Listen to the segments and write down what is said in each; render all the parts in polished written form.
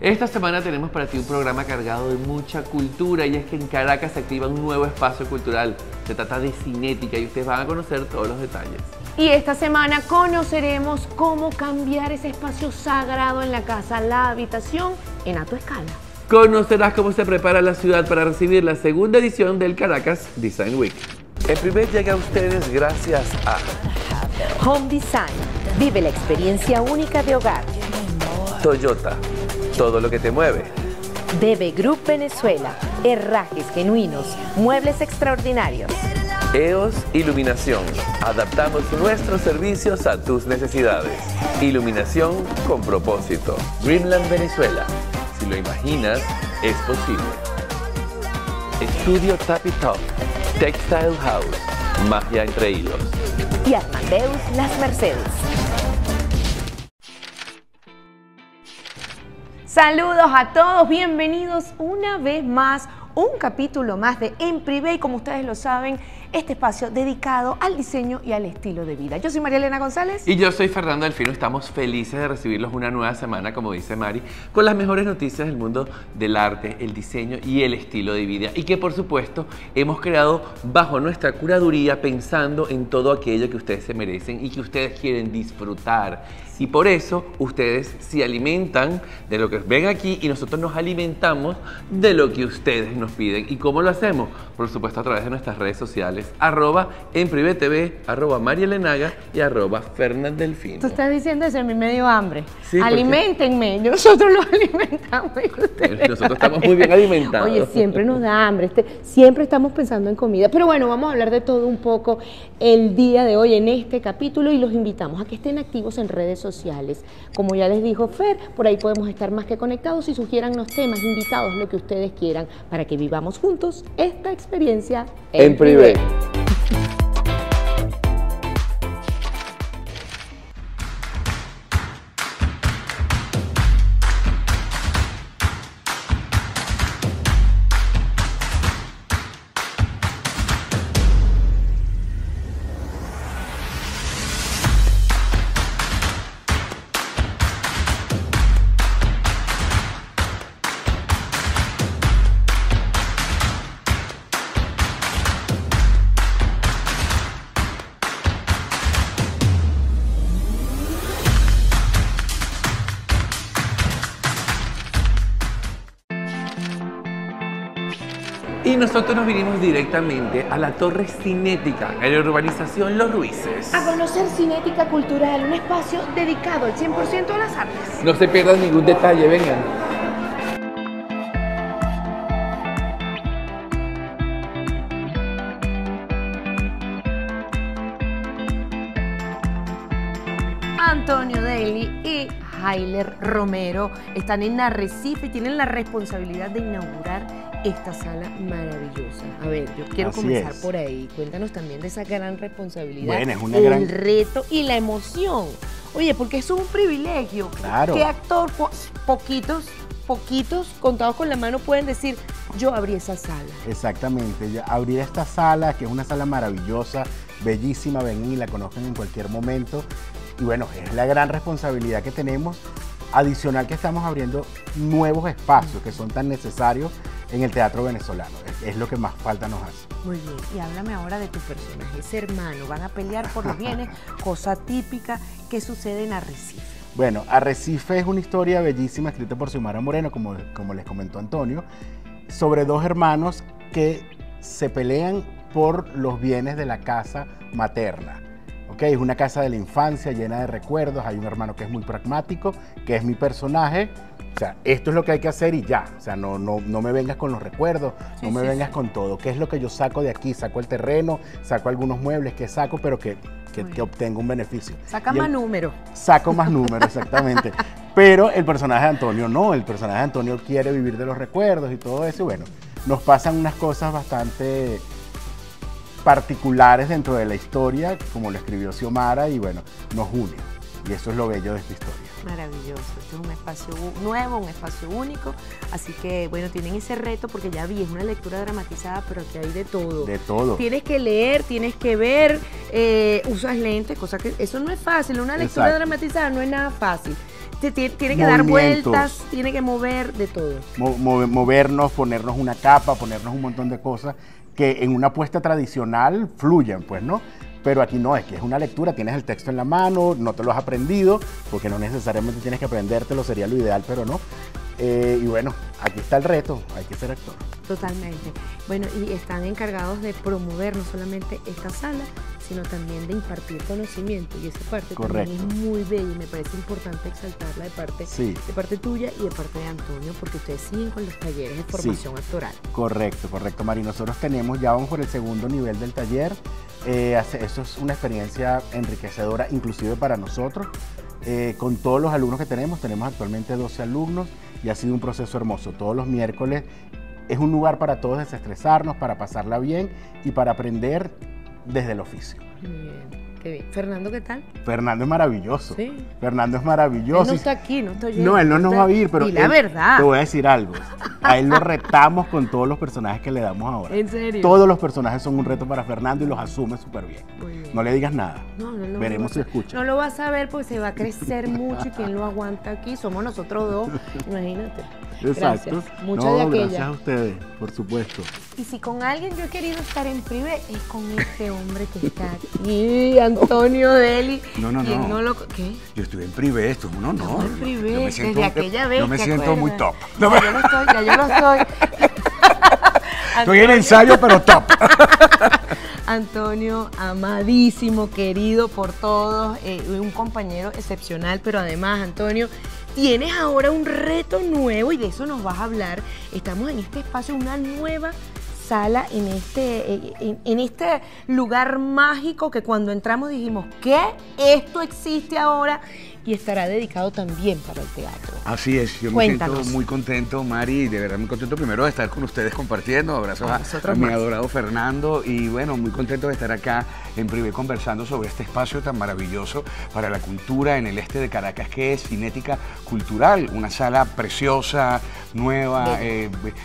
Esta semana tenemos para ti un programa cargado de mucha cultura, y es que en Caracas se activa un nuevo espacio cultural. Se trata de Cinética y ustedes van a conocer todos los detalles. Y esta semana conoceremos cómo cambiar ese espacio sagrado en la casa, la habitación, en A TU ESCALA. Conocerás cómo se prepara la ciudad para recibir la segunda edición del Caracas Design Week. El primer llega a ustedes gracias a Home Design. Vive la experiencia única de hogar. Toyota. Todo lo que te mueve. DB Group Venezuela. Herrajes genuinos. Muebles extraordinarios. EOS Iluminación. Adaptamos nuestros servicios a tus necesidades. Iluminación con propósito. Dreamland Venezuela. Si lo imaginas, es posible. Estudio Tap y Top. Textile House. Magia entre hilos. Y Armandeus Las Mercedes. Saludos a todos, bienvenidos una vez más, un capítulo más de EN PRIVÉ, y como ustedes lo saben, este espacio dedicado al diseño y al estilo de vida. Yo soy María Elena González. Y yo soy Fernando Delfino. Estamos felices de recibirlos una nueva semana, como dice Mari, con las mejores noticias del mundo del arte, el diseño y el estilo de vida. Y que, por supuesto, hemos creado bajo nuestra curaduría, pensando en todo aquello que ustedes se merecen y que ustedes quieren disfrutar. Y por eso ustedes se alimentan de lo que ven aquí y nosotros nos alimentamos de lo que ustedes nos piden. ¿Y cómo lo hacemos? Por supuesto a través de nuestras redes sociales, @enprivetv, @marielenaga y @fernandelfino. Tú estás diciendo eso, a mí me dio hambre. Sí, alimentenme, nosotros los alimentamos y ustedes. Nosotros estamos muy bien alimentados. Oye, siempre nos da hambre, siempre estamos pensando en comida. Pero bueno, vamos a hablar de todo un poco el día de hoy en este capítulo, y los invitamos a que estén activos en redes sociales. Como ya les dijo Fer, por ahí podemos estar más que conectados y sugieran los temas, invitados, lo que ustedes quieran, para que vivamos juntos esta experiencia en privé. Y nosotros nos vinimos directamente a la Torre Cinética, en la urbanización Los Ruices, a conocer Cinética Cultural, un espacio dedicado al 100% a las artes. No se pierdan ningún detalle, vengan. Antonio Daly y Tyler Romero están en Arrecife y tienen la responsabilidad de inaugurar esta sala maravillosa. A ver, yo quiero comenzar por ahí. Cuéntanos también de esa gran responsabilidad, bueno, es una gran... reto y la emoción. Oye, porque eso es un privilegio. Claro. ¿Qué actor? Poquitos, contados con la mano, pueden decir, yo abrí esa sala. Exactamente, yo abrí esta sala, que es una sala maravillosa, bellísima, ven y la conocen en cualquier momento. Y bueno, es la gran responsabilidad que tenemos, adicional que estamos abriendo nuevos espacios que son tan necesarios en el teatro venezolano, es lo que más falta nos hace. Muy bien, y háblame ahora de tu personaje, ese hermano, van a pelear por los bienes, cosa típica que sucede en Arrecife. Bueno, Arrecife es una historia bellísima escrita por Xiomara Moreno, como les comentó Antonio, sobre dos hermanos que se pelean por los bienes de la casa materna. Okay, es una casa de la infancia llena de recuerdos, hay un hermano que es muy pragmático, que es mi personaje. O sea, esto es lo que hay que hacer y ya. O sea, no me vengas con los recuerdos, sí, no me vengas con todo. ¿Qué es lo que yo saco de aquí? Saco el terreno, saco algunos muebles, ¿qué saco? Pero que obtengo un beneficio. Saca más números. Saco más números, exactamente. Pero el personaje de Antonio no. El personaje de Antonio quiere vivir de los recuerdos y todo eso. Y bueno, nos pasan unas cosas bastante particulares dentro de la historia, como lo escribió Xiomara, y bueno, nos une. Y eso es lo bello de esta historia. Maravilloso, este es un espacio nuevo, un espacio único, así que bueno, tienen ese reto porque ya vi, es una lectura dramatizada, pero aquí hay de todo. De todo. Tienes que leer, tienes que ver, usas lentes, cosa que eso no es fácil, una lectura dramatizada no es nada fácil. tiene que dar vueltas, tiene que mover de todo. Movernos, ponernos una capa, ponernos un montón de cosas que en una apuesta tradicional fluyan, pues, ¿no? Pero aquí no, es que es una lectura, tienes el texto en la mano, no te lo has aprendido, porque no necesariamente tienes que aprendértelo, sería lo ideal, pero no. Y bueno, aquí está el reto, hay que ser actor. Totalmente. Bueno, y están encargados de promover no solamente esta sala, sino también de impartir conocimiento, y esa parte también es muy bella y me parece importante exaltarla de parte tuya y de parte de Antonio, porque ustedes siguen con los talleres de formación actoral. Correcto, correcto, Mari. Nosotros tenemos, ya vamos por el segundo nivel del taller, eso es una experiencia enriquecedora inclusive para nosotros, con todos los alumnos que tenemos actualmente 12 alumnos y ha sido un proceso hermoso, todos los miércoles es un lugar para todos desestresarnos, para pasarla bien y para aprender desde el oficio. Muy bien, qué bien. ¿Fernando qué tal? Fernando es maravilloso. Sí. Fernando es maravilloso. Él no está aquí, no estoy yo. No, él no nos va a ir, pero... Y la verdad. Te voy a decir algo. A él lo retamos con todos los personajes que le damos ahora. ¿En serio? Todos los personajes son un reto para Fernando y los asume súper bien. Muy bien. No le digas nada. No, no lo veremos si escucha. No lo vas a ver porque se va a crecer mucho y quien lo aguanta aquí somos nosotros dos. Imagínate. Exacto. Gracias. Muchas de aquella. Gracias a ustedes, por supuesto. Y si con alguien yo he querido estar en privé, es con este hombre que está aquí, Antonio Deli. No lo... ¿Qué? Yo estuve en privé, esto es un honor. En privé, me siento, desde aquella vez. No me siento muy top. No, ya yo lo estoy, ya yo lo estoy. Estoy en ensayo, pero top. Antonio, amadísimo, querido por todos, un compañero excepcional, pero además, Antonio, tienes ahora un reto nuevo y de eso nos vas a hablar. Estamos en este espacio, una nueva sala, en este lugar mágico que cuando entramos dijimos, ¿qué? Esto existe ahora y estará dedicado también para el teatro. Así es, yo me siento muy contento, Mari, de verdad muy contento primero de estar con ustedes compartiendo, abrazos a mi adorado Fernando y bueno, muy contento de estar acá en Privé conversando sobre este espacio tan maravilloso para la cultura en el este de Caracas, que es Cinética Cultural, una sala preciosa, nueva,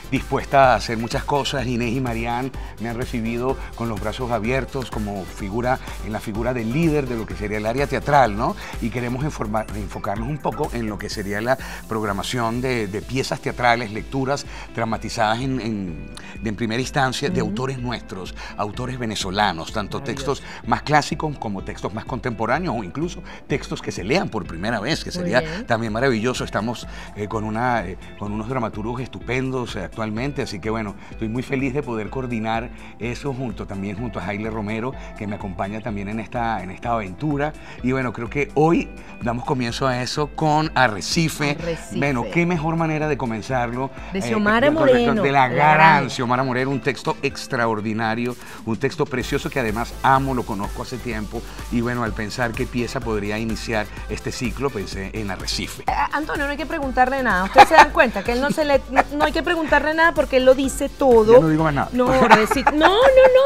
dispuesta a hacer muchas cosas. Inés y Marianne me han recibido con los brazos abiertos como figura, en la figura del líder de lo que sería el área teatral, ¿no? Y queremos enfocarnos un poco en lo que sería la programación de piezas teatrales, lecturas dramatizadas en primera instancia de autores nuestros, autores venezolanos, tanto textos más clásicos como textos más contemporáneos o incluso textos que se lean por primera vez, que sería también maravilloso. Estamos con unos dramaturgos estupendos actualmente, así que bueno, estoy muy feliz de poder coordinar eso junto a Tyler Romero, que me acompaña también en esta aventura. Y bueno, creo que hoy damos comienzo a eso con Arrecife. Bueno, qué mejor manera de comenzarlo. De Xiomara Moreno. De la gran Xiomara Moreno, un texto extraordinario, un texto precioso que además amo, lo conozco hace tiempo y bueno, al pensar qué pieza podría iniciar este ciclo, pensé en Arrecife. Antonio, no hay que preguntarle nada, ustedes se dan cuenta que él no hay que preguntarle nada porque él lo dice todo. Yo no digo más nada. No,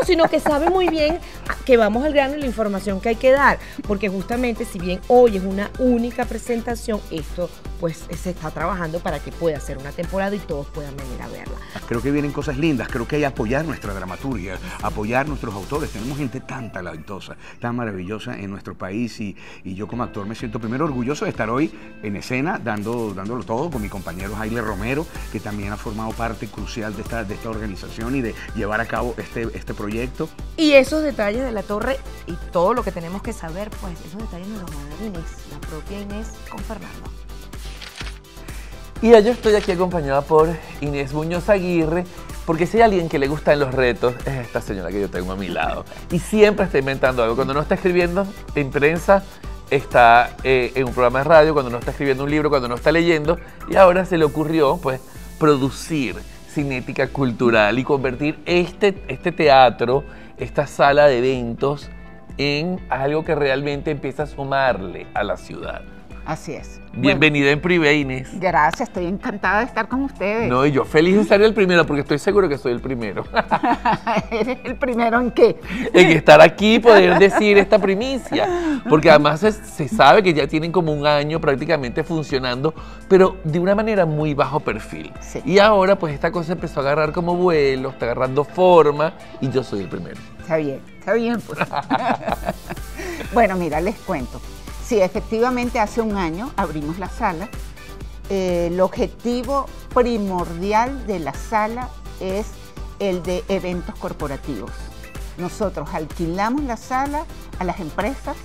sino que sabe muy bien que vamos al grano y la información que hay que dar, porque justamente si bien hoy es una única presentación, esto pues se está trabajando para que pueda ser una temporada y todos puedan venir a verla. Creo que vienen cosas lindas, creo que hay que apoyar nuestra dramaturgia, apoyar nuestros autores, tenemos gente tan talentosa, tan maravillosa en nuestro país y yo como actor me siento primero orgulloso de estar hoy en escena dándolo todo con mi compañero Jaile Romero, que también ha formado parte crucial de esta organización y de llevar a cabo este proyecto. Y esos detalles de la torre y todo lo que tenemos que saber, pues esos detalles nos los va a dar Inés, la propia Inés con Fernando. Y yo estoy aquí acompañada por Inés Muñoz Aguirre, porque si hay alguien que le gustan los retos, es esta señora que yo tengo a mi lado. Y siempre está inventando algo. Cuando no está escribiendo en prensa, está en un programa de radio, cuando no está escribiendo un libro, cuando no está leyendo. Y ahora se le ocurrió, pues, producir Cinética Cultural y convertir este teatro, esta sala de eventos, en algo que realmente empieza a sumarle a la ciudad. Así es. Bienvenida en Privé, Inés. Gracias, estoy encantada de estar con ustedes. No, y yo feliz de ser el primero, porque estoy seguro que soy el primero. ¿Eres el primero en qué? En estar aquí y poder decir esta primicia, porque además se sabe que ya tienen como un año prácticamente funcionando, pero de una manera muy bajo perfil. Sí. Y ahora pues esta cosa empezó a agarrar como vuelo, está agarrando forma, y yo soy el primero. Está bien, pues. Bueno, mira, les cuento. Sí, efectivamente hace un año abrimos la sala. El objetivo primordial de la sala es el de eventos corporativos. Nosotros alquilamos la sala a las empresas,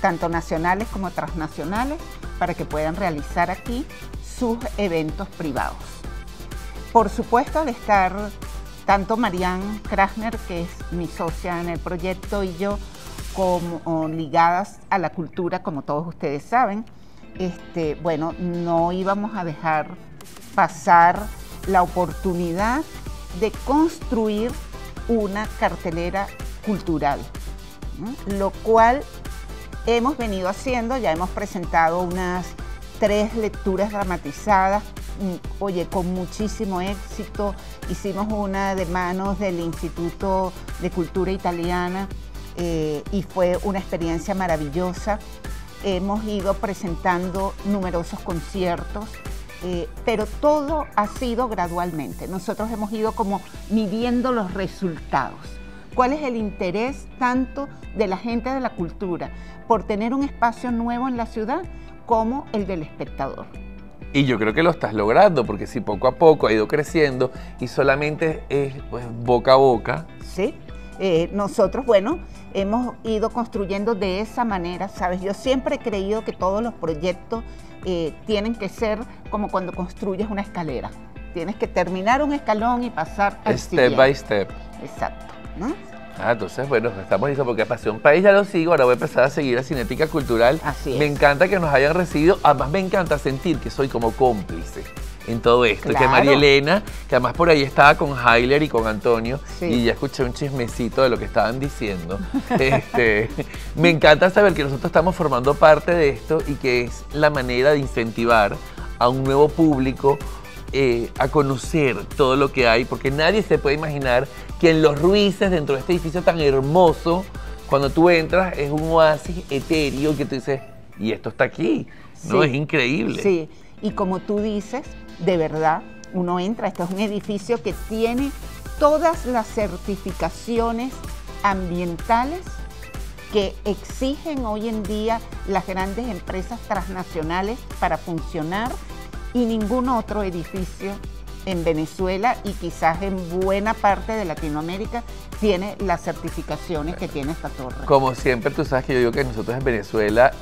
tanto nacionales como transnacionales, para que puedan realizar aquí sus eventos privados. Por supuesto, al estar tanto Marianne Krasner, que es mi socia en el proyecto, y yo, como ligadas a la cultura, como todos ustedes saben, bueno, no íbamos a dejar pasar la oportunidad de construir una cartelera cultural, ¿no? Lo cual hemos venido haciendo. Ya hemos presentado unas 3 lecturas dramatizadas, oye, con muchísimo éxito. Hicimos una de manos del Instituto de Cultura Italiana y fue una experiencia maravillosa. Hemos ido presentando numerosos conciertos, pero todo ha sido gradualmente. Nosotros hemos ido como midiendo los resultados. ¿Cuál es el interés tanto de la gente de la cultura por tener un espacio nuevo en la ciudad como el del espectador? Y yo creo que lo estás logrando, porque si poco a poco ha ido creciendo y solamente es pues, boca a boca. Sí. Nosotros, bueno, hemos ido construyendo de esa manera, ¿sabes? Yo siempre he creído que todos los proyectos tienen que ser como cuando construyes una escalera. Tienes que terminar un escalón y pasar al siguiente. Step by step. Exacto, ¿no? Ah, entonces, bueno, estamos listos porque Pasión País ya lo sigo. Ahora voy a empezar a seguir a Cinética Cultural. Así es. Me encanta que nos hayan recibido. Además, me encanta sentir que soy como cómplice en todo esto. Claro. Que María Elena, que además por ahí estaba con Tyler y con Antonio, sí, y ya escuché un chismecito de lo que estaban diciendo. Me encanta saber que nosotros estamos formando parte de esto y que es la manera de incentivar a un nuevo público a conocer todo lo que hay, porque nadie se puede imaginar que en Los Ruices, dentro de este edificio tan hermoso, cuando tú entras es un oasis etéreo que tú dices, y esto está aquí, ¿no? Sí. Es increíble. Sí, y como tú dices, de verdad, uno entra, este es un edificio que tiene todas las certificaciones ambientales que exigen hoy en día las grandes empresas transnacionales para funcionar, y ningún otro edificio en Venezuela y quizás en buena parte de Latinoamérica tiene las certificaciones que tiene esta torre. Como siempre, tú sabes que yo digo que nosotros en Venezuela,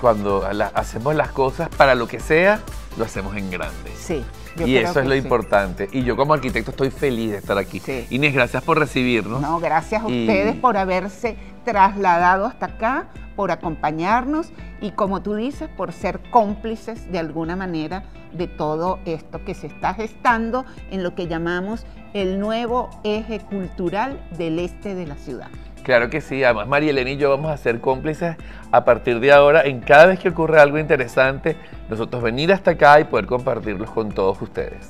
cuando hacemos las cosas para lo que sea, lo hacemos en grande. Sí. Y eso es lo importante. Y yo como arquitecto estoy feliz de estar aquí. Sí. Inés, gracias por recibirnos. No, gracias a ustedes por haberse trasladado hasta acá, por acompañarnos y, como tú dices, por ser cómplices de alguna manera de todo esto que se está gestando en lo que llamamos el nuevo eje cultural del este de la ciudad. Claro que sí, además María Elena y yo vamos a ser cómplices a partir de ahora en cada vez que ocurra algo interesante, nosotros venir hasta acá y poder compartirlos con todos ustedes.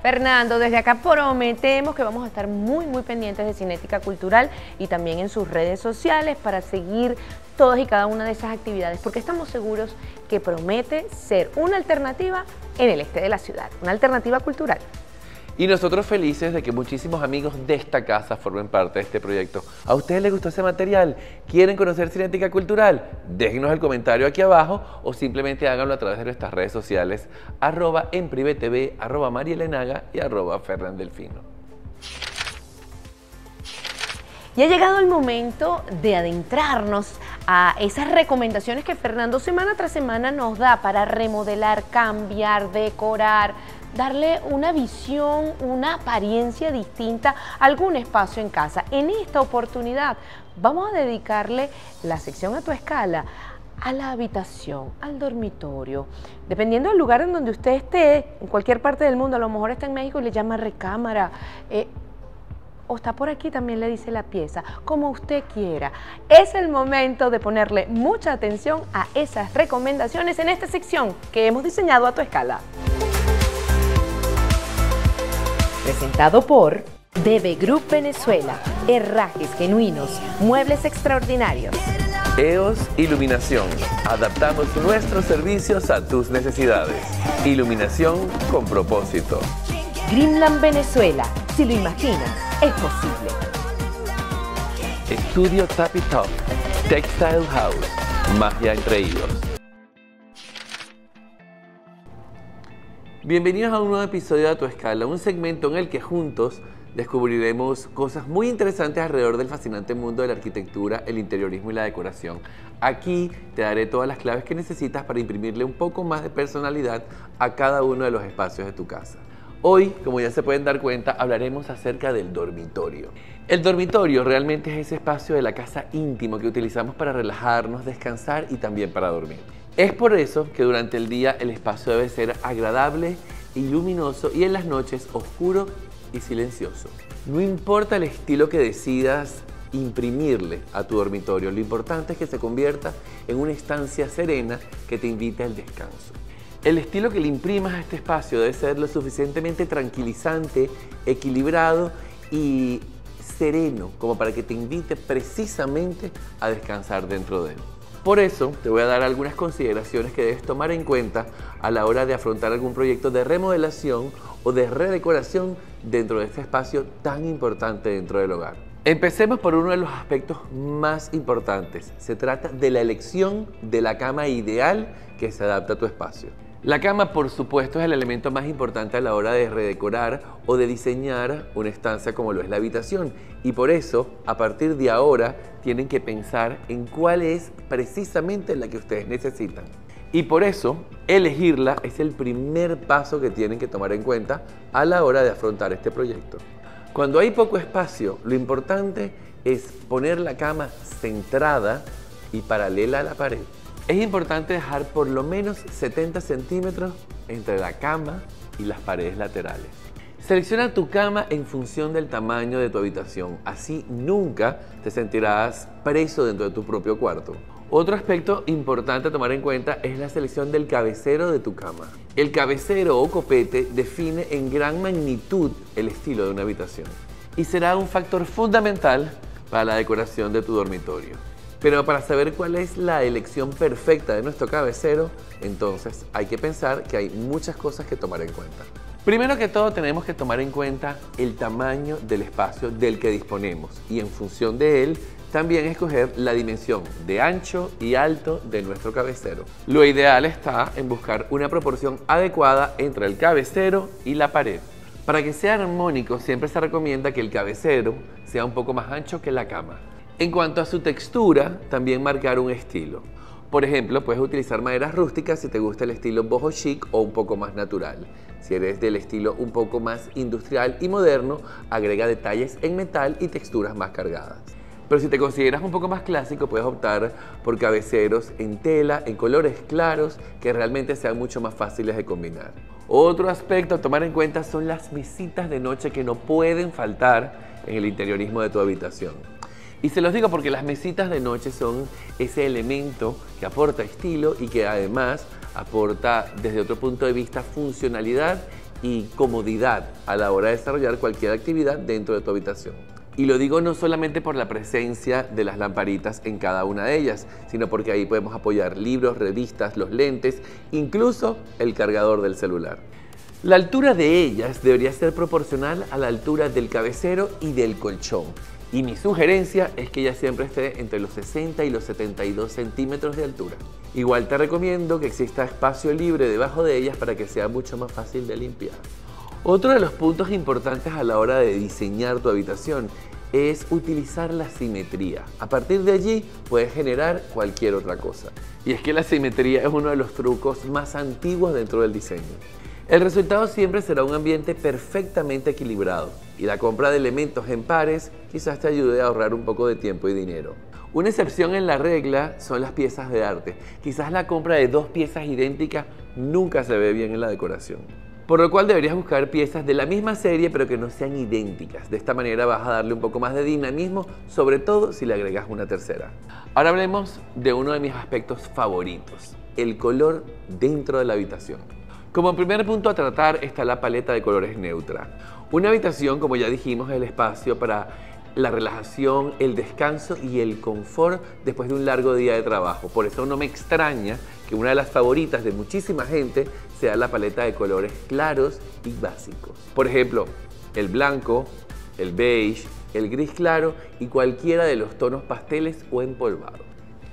Fernando, desde acá prometemos que vamos a estar muy pendientes de Cinética Cultural y también en sus redes sociales para seguir todas y cada una de esas actividades, porque estamos seguros que promete ser una alternativa en el este de la ciudad, una alternativa cultural. Y nosotros felices de que muchísimos amigos de esta casa formen parte de este proyecto. ¿A ustedes les gustó ese material? ¿Quieren conocer Cinética Cultural? Déjenos el comentario aquí abajo o simplemente háganlo a través de nuestras redes sociales @enprivetv, @marielenaga y @fernandelfino. Y ha llegado el momento de adentrarnos a esas recomendaciones que Fernando semana tras semana nos da para remodelar, cambiar, decorar, darle una visión, una apariencia distinta a algún espacio en casa. En esta oportunidad vamos a dedicarle la sección A Tu Escala a la habitación, al dormitorio. Dependiendo del lugar en donde usted esté, en cualquier parte del mundo, a lo mejor está en México y le llama recámara, o está por aquí, también le dice la pieza, como usted quiera. Es el momento de ponerle mucha atención a esas recomendaciones en esta sección que hemos diseñado A Tu Escala. Presentado por DB Group Venezuela, herrajes genuinos, muebles extraordinarios. EOS Iluminación, adaptamos nuestros servicios a tus necesidades. Iluminación con propósito. Greenland Venezuela, si lo imaginas, es posible. Estudio Tappy Top, Textile House, magia entre hilos. Bienvenidos a un nuevo episodio de A TU ESCALA, un segmento en el que juntos descubriremos cosas muy interesantes alrededor del fascinante mundo de la arquitectura, el interiorismo y la decoración. Aquí te daré todas las claves que necesitas para imprimirle un poco más de personalidad a cada uno de los espacios de tu casa. Hoy, como ya se pueden dar cuenta, hablaremos acerca del dormitorio. El dormitorio realmente es ese espacio de la casa íntimo que utilizamos para relajarnos, descansar y también para dormir. Es por eso que durante el día el espacio debe ser agradable y luminoso y en las noches oscuro y silencioso. No importa el estilo que decidas imprimirle a tu dormitorio, lo importante es que se convierta en una estancia serena que te invite al descanso. El estilo que le imprimas a este espacio debe ser lo suficientemente tranquilizante, equilibrado y sereno como para que te invite precisamente a descansar dentro de él. Por eso, te voy a dar algunas consideraciones que debes tomar en cuenta a la hora de afrontar algún proyecto de remodelación o de redecoración dentro de este espacio tan importante dentro del hogar. Empecemos por uno de los aspectos más importantes. Se trata de la elección de la cama ideal que se adapta a tu espacio. La cama, por supuesto, es el elemento más importante a la hora de redecorar o de diseñar una estancia como lo es la habitación. Y por eso, a partir de ahora, tienen que pensar en cuál es precisamente la que ustedes necesitan. Y por eso, elegirla es el primer paso que tienen que tomar en cuenta a la hora de afrontar este proyecto. Cuando hay poco espacio, lo importante es poner la cama centrada y paralela a la pared. Es importante dejar por lo menos 70 centímetros entre la cama y las paredes laterales. Selecciona tu cama en función del tamaño de tu habitación, así nunca te sentirás preso dentro de tu propio cuarto. Otro aspecto importante a tomar en cuenta es la selección del cabecero de tu cama. El cabecero o copete define en gran magnitud el estilo de una habitación y será un factor fundamental para la decoración de tu dormitorio. Pero para saber cuál es la elección perfecta de nuestro cabecero, entonces hay que pensar que hay muchas cosas que tomar en cuenta. Primero que todo, tenemos que tomar en cuenta el tamaño del espacio del que disponemos y en función de él, también escoger la dimensión de ancho y alto de nuestro cabecero. Lo ideal está en buscar una proporción adecuada entre el cabecero y la pared. Para que sea armónico, siempre se recomienda que el cabecero sea un poco más ancho que la cama. En cuanto a su textura, también marcar un estilo. Por ejemplo, puedes utilizar maderas rústicas si te gusta el estilo boho chic o un poco más natural. Si eres del estilo un poco más industrial y moderno, agrega detalles en metal y texturas más cargadas. Pero si te consideras un poco más clásico, puedes optar por cabeceros en tela, en colores claros, que realmente sean mucho más fáciles de combinar. Otro aspecto a tomar en cuenta son las mesitas de noche que no pueden faltar en el interiorismo de tu habitación. Y se los digo porque las mesitas de noche son ese elemento que aporta estilo y que además aporta desde otro punto de vista funcionalidad y comodidad a la hora de desarrollar cualquier actividad dentro de tu habitación. Y lo digo no solamente por la presencia de las lamparitas en cada una de ellas, sino porque ahí podemos apoyar libros, revistas, los lentes, incluso el cargador del celular. La altura de ellas debería ser proporcional a la altura del cabecero y del colchón. Y mi sugerencia es que ella siempre esté entre los 60 y los 72 centímetros de altura. Igual te recomiendo que exista espacio libre debajo de ellas para que sea mucho más fácil de limpiar. Otro de los puntos importantes a la hora de diseñar tu habitación es utilizar la simetría. A partir de allí puedes generar cualquier otra cosa. Y es que la simetría es uno de los trucos más antiguos dentro del diseño. El resultado siempre será un ambiente perfectamente equilibrado y la compra de elementos en pares quizás te ayude a ahorrar un poco de tiempo y dinero. Una excepción en la regla son las piezas de arte. Quizás la compra de dos piezas idénticas nunca se ve bien en la decoración. Por lo cual deberías buscar piezas de la misma serie pero que no sean idénticas. De esta manera vas a darle un poco más de dinamismo, sobre todo si le agregas una tercera. Ahora hablemos de uno de mis aspectos favoritos, el color dentro de la habitación. Como primer punto a tratar está la paleta de colores neutra. Una habitación, como ya dijimos, es el espacio para la relajación, el descanso y el confort después de un largo día de trabajo. Por eso no me extraña que una de las favoritas de muchísima gente sea la paleta de colores claros y básicos. Por ejemplo, el blanco, el beige, el gris claro y cualquiera de los tonos pasteles o empolvados.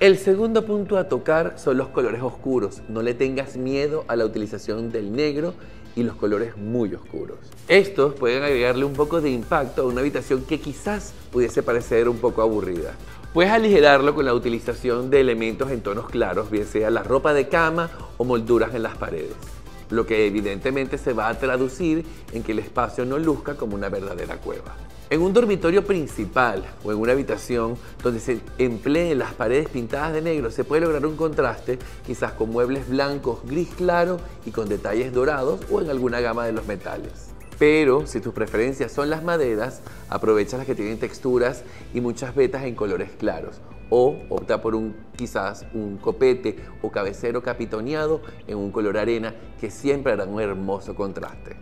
El segundo punto a tocar son los colores oscuros. No le tengas miedo a la utilización del negro y los colores muy oscuros. Estos pueden agregarle un poco de impacto a una habitación que quizás pudiese parecer un poco aburrida. Puedes aligerarlo con la utilización de elementos en tonos claros, bien sea la ropa de cama o molduras en las paredes, lo que evidentemente se va a traducir en que el espacio no luzca como una verdadera cueva. En un dormitorio principal o en una habitación donde se empleen las paredes pintadas de negro, se puede lograr un contraste quizás con muebles blancos, gris claro y con detalles dorados o en alguna gama de los metales. Pero si tus preferencias son las maderas, aprovecha las que tienen texturas y muchas vetas en colores claros, o opta por quizás un copete o cabecero capitoneado en un color arena, que siempre hará un hermoso contraste.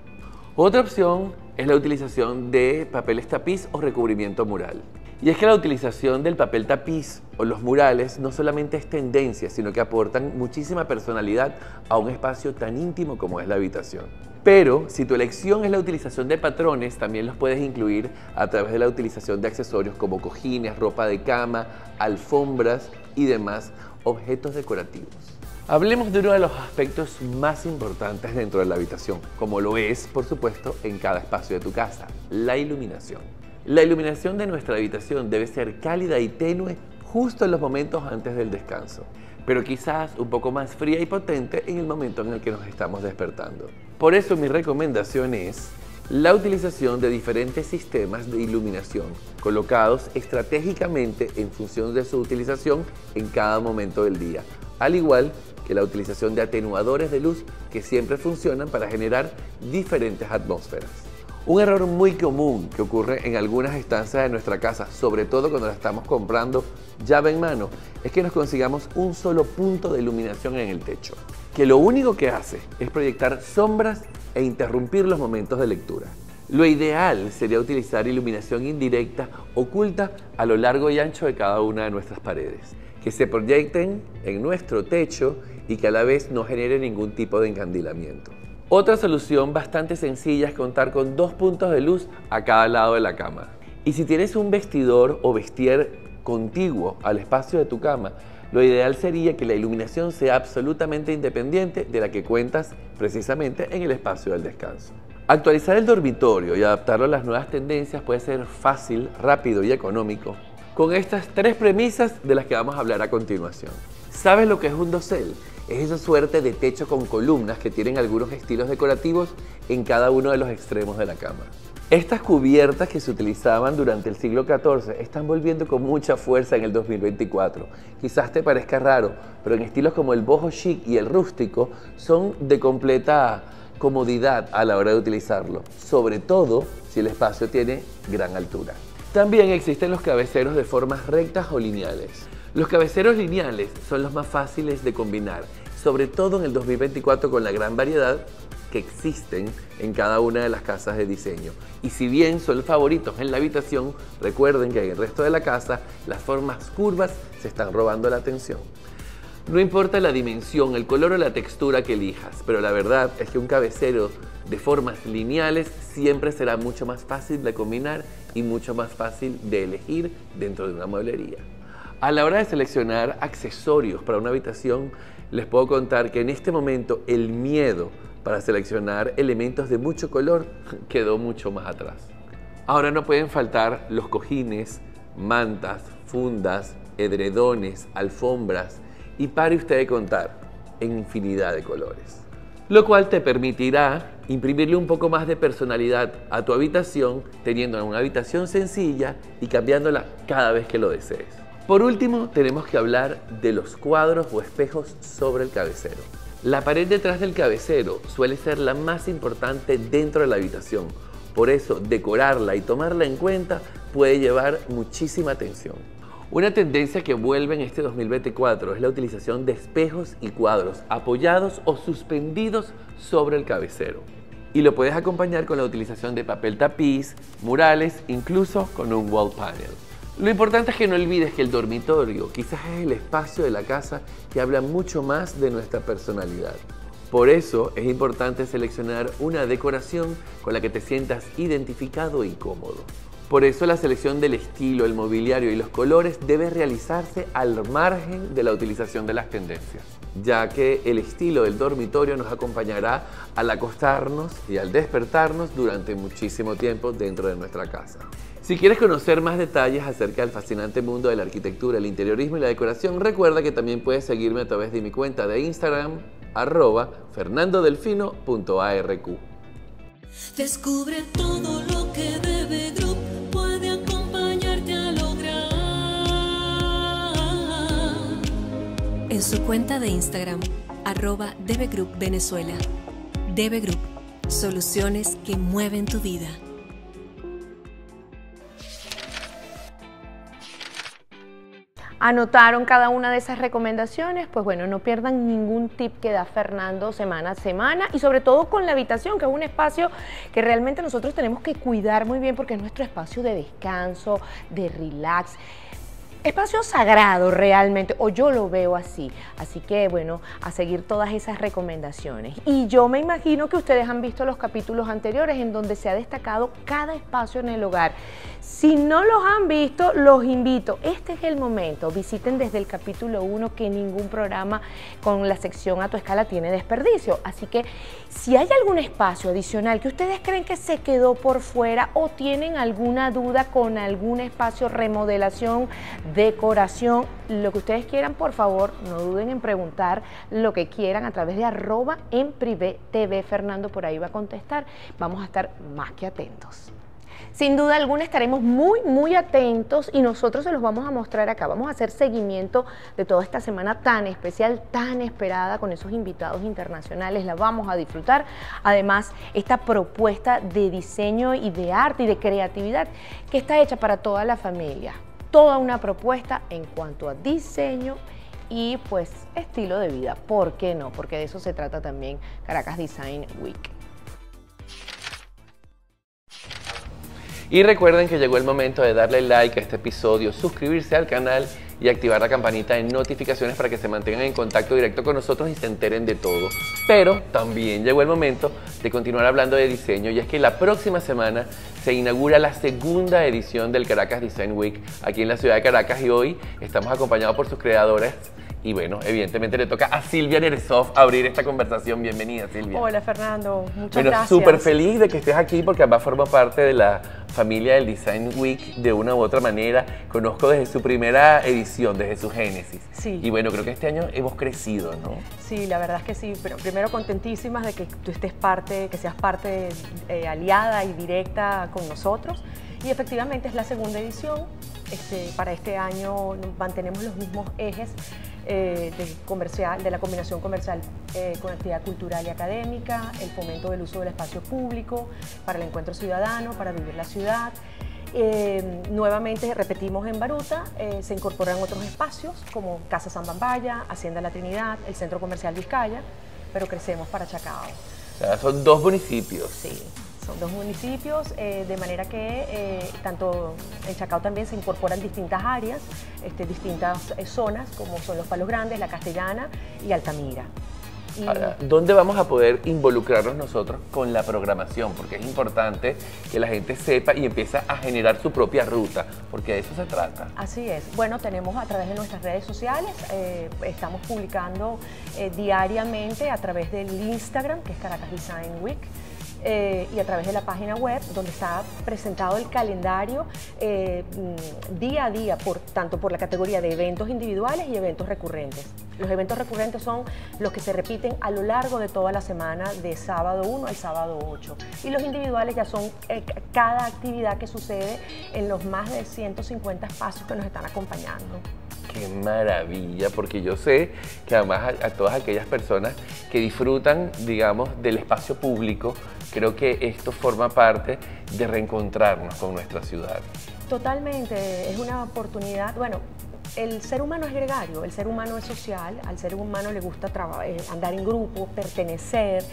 Otra opción es la utilización de papeles tapiz o recubrimiento mural. Y es que la utilización del papel tapiz o los murales no solamente es tendencia, sino que aportan muchísima personalidad a un espacio tan íntimo como es la habitación. Pero si tu elección es la utilización de patrones, también los puedes incluir a través de la utilización de accesorios como cojines, ropa de cama, alfombras y demás objetos decorativos. Hablemos de uno de los aspectos más importantes dentro de la habitación, como lo es, por supuesto, en cada espacio de tu casa: la iluminación. La iluminación de nuestra habitación debe ser cálida y tenue justo en los momentos antes del descanso, pero quizás un poco más fría y potente en el momento en el que nos estamos despertando. Por eso mi recomendación es la utilización de diferentes sistemas de iluminación colocados estratégicamente en función de su utilización en cada momento del día, al igual que la utilización de atenuadores de luz que siempre funcionan para generar diferentes atmósferas. Un error muy común que ocurre en algunas estancias de nuestra casa, sobre todo cuando la estamos comprando llave en mano, es que nos consigamos un solo punto de iluminación en el techo, que lo único que hace es proyectar sombras e interrumpir los momentos de lectura. Lo ideal sería utilizar iluminación indirecta oculta a lo largo y ancho de cada una de nuestras paredes, que se proyecten en nuestro techo y que a la vez no genere ningún tipo de encandilamiento. Otra solución bastante sencilla es contar con 2 puntos de luz a cada lado de la cama. Y si tienes un vestidor o vestier contiguo al espacio de tu cama, lo ideal sería que la iluminación sea absolutamente independiente de la que cuentas precisamente en el espacio del descanso. Actualizar el dormitorio y adaptarlo a las nuevas tendencias puede ser fácil, rápido y económico, con estas 3 premisas de las que vamos a hablar a continuación. ¿Sabes lo que es un dosel? Es esa suerte de techo con columnas que tienen algunos estilos decorativos en cada uno de los extremos de la cama. Estas cubiertas que se utilizaban durante el siglo XIV están volviendo con mucha fuerza en el 2024. Quizás te parezca raro, pero en estilos como el boho chic y el rústico son de completa comodidad a la hora de utilizarlo, sobre todo si el espacio tiene gran altura. También existen los cabeceros de formas rectas o lineales. Los cabeceros lineales son los más fáciles de combinar, sobre todo en el 2024 con la gran variedad que existen en cada una de las casas de diseño. Y si bien son favoritos en la habitación, recuerden que en el resto de la casa las formas curvas se están robando la atención. No importa la dimensión, el color o la textura que elijas, pero la verdad es que un cabecero de formas lineales siempre será mucho más fácil de combinar y mucho más fácil de elegir dentro de una mueblería. A la hora de seleccionar accesorios para una habitación, les puedo contar que en este momento el miedo para seleccionar elementos de mucho color quedó mucho más atrás. Ahora no pueden faltar los cojines, mantas, fundas, edredones, alfombras y pare usted de contar, en infinidad de colores. Lo cual te permitirá imprimirle un poco más de personalidad a tu habitación, teniendo una habitación sencilla y cambiándola cada vez que lo desees. Por último, tenemos que hablar de los cuadros o espejos sobre el cabecero. La pared detrás del cabecero suele ser la más importante dentro de la habitación. Por eso, decorarla y tomarla en cuenta puede llevar muchísima atención. Una tendencia que vuelve en este 2024 es la utilización de espejos y cuadros apoyados o suspendidos sobre el cabecero. Y lo puedes acompañar con la utilización de papel tapiz, murales, incluso con un wall panel. Lo importante es que no olvides que el dormitorio quizás es el espacio de la casa que habla mucho más de nuestra personalidad. Por eso es importante seleccionar una decoración con la que te sientas identificado y cómodo. Por eso la selección del estilo, el mobiliario y los colores debe realizarse al margen de la utilización de las tendencias, ya que el estilo del dormitorio nos acompañará al acostarnos y al despertarnos durante muchísimo tiempo dentro de nuestra casa. Si quieres conocer más detalles acerca del fascinante mundo de la arquitectura, el interiorismo y la decoración, recuerda que también puedes seguirme a través de mi cuenta de Instagram, @fernandodelfino.arq. Descubre todo lo que debe en su cuenta de Instagram, @DBGroupVenezuela. DB Group, soluciones que mueven tu vida. ¿Anotaron cada una de esas recomendaciones? Pues bueno, no pierdan ningún tip que da Fernando semana a semana, y sobre todo con la habitación, que es un espacio que realmente nosotros tenemos que cuidar muy bien porque es nuestro espacio de descanso, de relax. Espacio sagrado realmente, o yo lo veo así. Así que bueno, a seguir todas esas recomendaciones. Y yo me imagino que ustedes han visto los capítulos anteriores en donde se ha destacado cada espacio en el hogar. Si no los han visto, los invito. Este es el momento. Visiten desde el capítulo 1, que ningún programa con la sección A Tu Escala tiene desperdicio. Así que si hay algún espacio adicional que ustedes creen que se quedó por fuera o tienen alguna duda con algún espacio, remodelación, decoración, lo que ustedes quieran, por favor, no duden en preguntar lo que quieran a través de @enprivetv. Fernando por ahí va a contestar. Vamos a estar más que atentos. Sin duda alguna estaremos muy, muy atentos y nosotros se los vamos a mostrar acá. Vamos a hacer seguimiento de toda esta semana tan especial, tan esperada, con esos invitados internacionales. La vamos a disfrutar. Además, esta propuesta de diseño y de arte y de creatividad que está hecha para toda la familia. Toda una propuesta en cuanto a diseño y pues estilo de vida. ¿Por qué no? Porque de eso se trata también Caracas Design Week. Y recuerden que llegó el momento de darle like a este episodio, suscribirse al canal y activar la campanita de notificaciones para que se mantengan en contacto directo con nosotros y se enteren de todo. Pero también llegó el momento de continuar hablando de diseño, y es que la próxima semana se inaugura la segunda edición del Caracas Design Week aquí en la ciudad de Caracas, y hoy estamos acompañados por sus creadores. Y bueno, evidentemente le toca a Silvia Neresov abrir esta conversación. Bienvenida, Silvia. Hola, Fernando. Muchas gracias. Bueno, súper feliz de que estés aquí porque además forma parte de la familia del Design Week de una u otra manera. Conozco desde su primera edición, desde su génesis. Sí. Y bueno, creo que este año hemos crecido, ¿no? Sí, la verdad es que sí. Pero primero contentísimas de que tú estés parte, que seas parte aliada y directa con nosotros. Y efectivamente es la segunda edición. Para este año mantenemos los mismos ejes. De la combinación comercial con actividad cultural y académica, el fomento del uso del espacio público para el encuentro ciudadano, para vivir la ciudad. Nuevamente repetimos en Baruta, se incorporan otros espacios como Casa Sambambaya, Hacienda La Trinidad, el Centro Comercial Vizcaya, pero crecemos para Chacao. O sea, son dos municipios. Sí. Son dos municipios, de manera que tanto en Chacao también se incorporan distintas áreas, distintas zonas, como son Los Palos Grandes, La Castellana y Altamira. Y... Ahora, ¿dónde vamos a poder involucrarnos nosotros con la programación? Porque es importante que la gente sepa y empieza a generar su propia ruta, porque de eso se trata. Así es. Bueno, tenemos a través de nuestras redes sociales, estamos publicando diariamente a través del Instagram, que es Caracas Design Week, y a través de la página web, donde está presentado el calendario día a día, tanto por la categoría de eventos individuales y eventos recurrentes. Los eventos recurrentes son los que se repiten a lo largo de toda la semana, de sábado 1 al sábado 8. Y los individuales ya son cada actividad que sucede en los más de 150 espacios que nos están acompañando. ¡Qué maravilla! Porque yo sé que además a todas aquellas personas que disfrutan, digamos, del espacio público, creo que esto forma parte de reencontrarnos con nuestra ciudad. Totalmente, es una oportunidad. Bueno, el ser humano es gregario, el ser humano es social, al ser humano le gusta andar en grupo, pertenecer,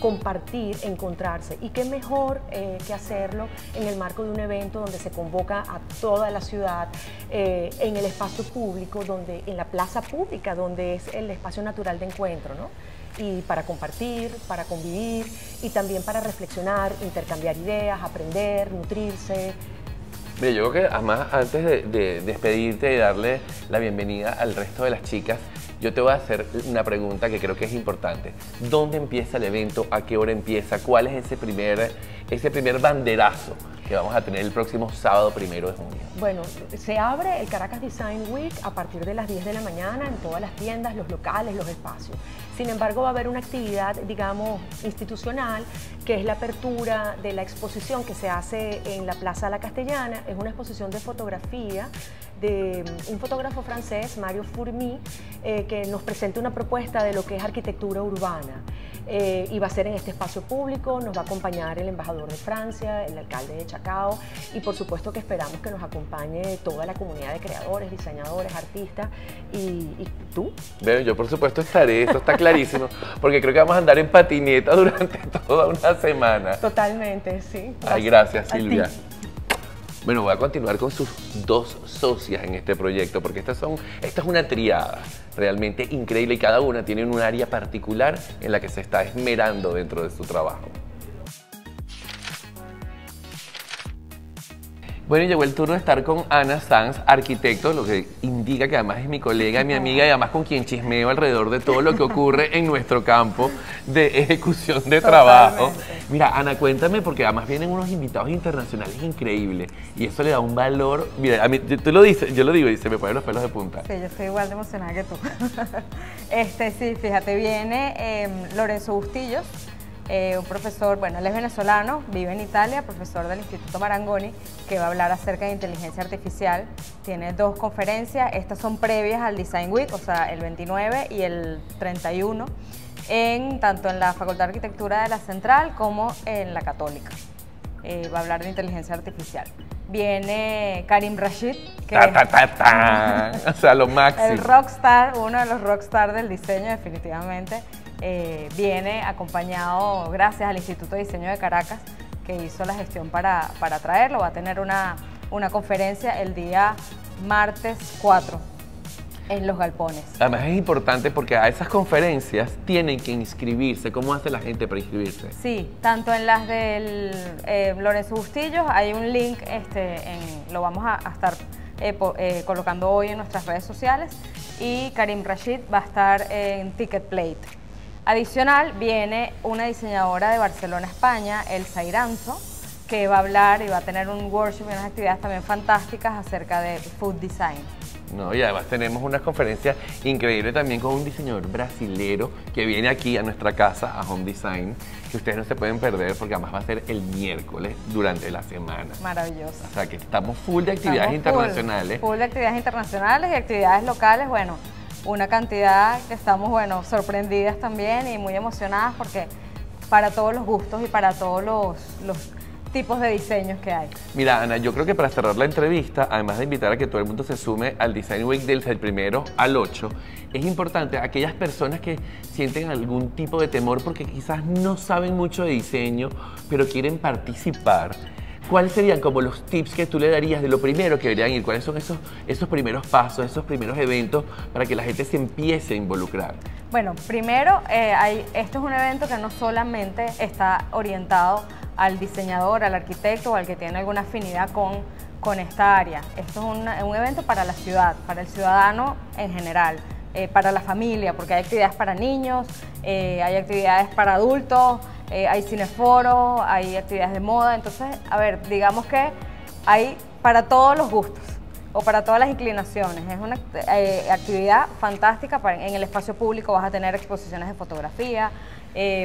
compartir, encontrarse. Y qué mejor que hacerlo en el marco de un evento donde se convoca a toda la ciudad, en el espacio público, en la plaza pública, donde es el espacio natural de encuentro, ¿no? Y para compartir, para convivir y también para reflexionar, intercambiar ideas, aprender, nutrirse. Mira, yo creo que además antes de despedirte y darle la bienvenida al resto de las chicas, yo te voy a hacer una pregunta que creo que es importante. ¿Dónde empieza el evento? ¿A qué hora empieza? ¿Cuál es ese primer banderazo que vamos a tener el próximo sábado 1 de junio? Bueno, se abre el Caracas Design Week a partir de las 10 de la mañana en todas las tiendas, los locales, los espacios. Sin embargo, va a haber una actividad, digamos, institucional, que es la apertura de la exposición que se hace en la Plaza La Castellana. Es una exposición de fotografía de un fotógrafo francés, Mario Fourmy, que nos presenta una propuesta de lo que es arquitectura urbana. Y va a ser en este espacio público, nos va a acompañar el embajador de Francia, el alcalde de Chacao, y por supuesto que esperamos que nos acompañe toda la comunidad de creadores, diseñadores, artistas, y tú. Bueno, yo por supuesto estaré, eso está clarísimo, porque creo que vamos a andar en patineta durante toda una semana. Totalmente, sí. Ay, gracias, Silvia. Bueno, voy a continuar con sus dos socias en este proyecto, porque esta es una triada realmente increíble y cada una tiene un área particular en la que se está esmerando dentro de su trabajo. Bueno, y llegó el turno de estar con Ana Sanz, arquitecto, lo que indica que además es mi colega, mi amiga y además con quien chismeo alrededor de todo lo que ocurre en nuestro campo de ejecución de trabajo. Mira, Ana, cuéntame, porque además vienen unos invitados internacionales increíbles y eso le da un valor. Mira, a mí, tú lo dices, yo lo digo y se me ponen los pelos de punta. Sí, yo estoy igual de emocionada que tú. Sí, fíjate, viene Lorenzo Bustillos. Un profesor, bueno, él es venezolano, vive en Italia, profesor del Instituto Marangoni, que va a hablar acerca de inteligencia artificial. Tiene 2 conferencias, estas son previas al Design Week, o sea, el 29 y el 31, tanto en la Facultad de Arquitectura de la Central como en la Católica. Va a hablar de inteligencia artificial. Viene Karim Rashid, que es o sea, lo máximo. El rockstar, uno de los rockstars del diseño, definitivamente. Viene acompañado gracias al Instituto de Diseño de Caracas, que hizo la gestión para traerlo. Va a tener una conferencia el día martes 4 en Los Galpones. Además es importante porque a esas conferencias tienen que inscribirse. ¿Cómo hace la gente para inscribirse? Sí, tanto en las del Lorenzo Bustillos hay un link, lo vamos a estar colocando hoy en nuestras redes sociales, y Karim Rashid va a estar en Ticketplate. Adicional, viene una diseñadora de Barcelona, España, Elsa Iranzo, que va a hablar y va a tener un workshop y unas actividades también fantásticas acerca de food design. No, y además tenemos unas conferencias increíbles también con un diseñador brasilero que viene aquí a nuestra casa, a Home Design, que ustedes no se pueden perder porque además va a ser el miércoles durante la semana. Maravilloso. O sea que estamos full de actividades internacionales. Full de actividades internacionales y actividades locales, bueno. Una cantidad que estamos, bueno, sorprendidas también y muy emocionadas porque para todos los gustos y para todos los tipos de diseños que hay. Mira, Ana, yo creo que para cerrar la entrevista, además de invitar a que todo el mundo se sume al Design Week del 1 al 8, es importante aquellas personas que sienten algún tipo de temor porque quizás no saben mucho de diseño, pero quieren participar. ¿Cuáles serían como los tips que tú le darías de lo primero que deberían ir? ¿Cuáles son esos primeros pasos, esos primeros eventos para que la gente se empiece a involucrar? Bueno, primero, esto es un evento que no solamente está orientado al diseñador, al arquitecto o al que tiene alguna afinidad con esta área. Esto es un evento para la ciudad, para el ciudadano en general, para la familia, porque hay actividades para niños, hay actividades para adultos, hay cineforo, hay actividades de moda, entonces, a ver, digamos que hay para todos los gustos o para todas las inclinaciones. Es una actividad fantástica. En el espacio público vas a tener exposiciones de fotografía,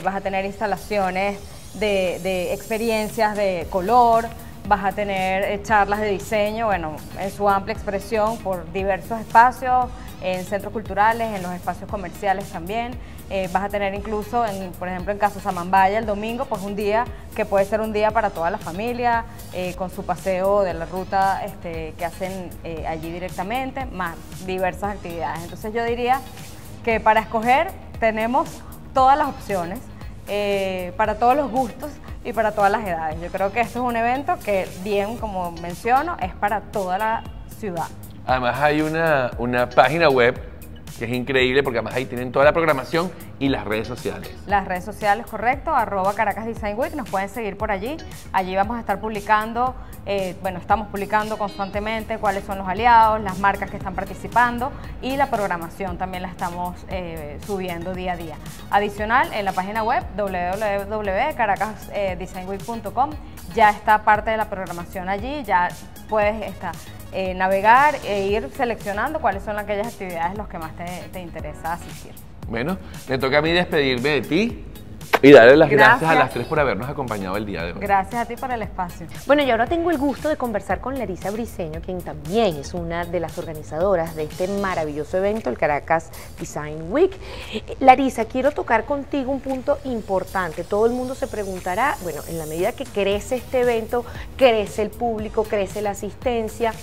vas a tener instalaciones de experiencias de color, vas a tener charlas de diseño, bueno, en su amplia expresión por diversos espacios, en centros culturales, en los espacios comerciales también. Vas a tener incluso, por ejemplo, en Caso Samambaya el domingo, pues un día que puede ser un día para toda la familia, con su paseo de la ruta que hacen allí directamente, más diversas actividades. Entonces yo diría que para escoger tenemos todas las opciones, para todos los gustos y para todas las edades. Yo creo que esto es un evento que, bien, como menciono, es para toda la ciudad. Además hay una página web que es increíble porque además ahí tienen toda la programación y las redes sociales. Las redes sociales, correcto, @Caracas Design Week, nos pueden seguir por allí. Allí vamos a estar publicando, bueno, estamos publicando constantemente cuáles son los aliados, las marcas que están participando y la programación también la estamos subiendo día a día. Adicional, en la página web www.caracasdesignweek.com ya está parte de la programación allí, ya puedes navegar e ir seleccionando cuáles son aquellas actividades los que más te interesa asistir. Bueno, me toca a mí despedirme de ti y darle las gracias a las tres por habernos acompañado el día de hoy. Gracias a ti por el espacio. Bueno, yo ahora tengo el gusto de conversar con Larisa Briceño, quien también es una de las organizadoras de este maravilloso evento, el Caracas Design Week. Larisa, quiero tocar contigo un punto importante. Todo el mundo se preguntará, bueno, en la medida que crece este evento, crece el público, crece la asistencia,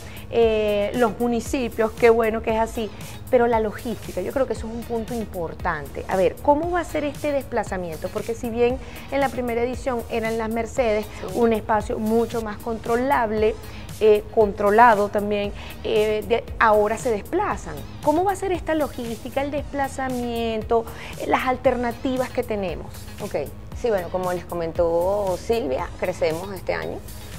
los municipios, qué bueno que es así, pero la logística, yo creo que eso es un punto importante. A ver, ¿cómo va a ser este desplazamiento? Porque si bien en la primera edición eran las Mercedes, un espacio mucho más controlable, controlado también, ahora se desplazan. ¿Cómo va a ser esta logística, el desplazamiento, las alternativas que tenemos? Ok, sí, bueno, como les comentó Silvia, crecemos este año,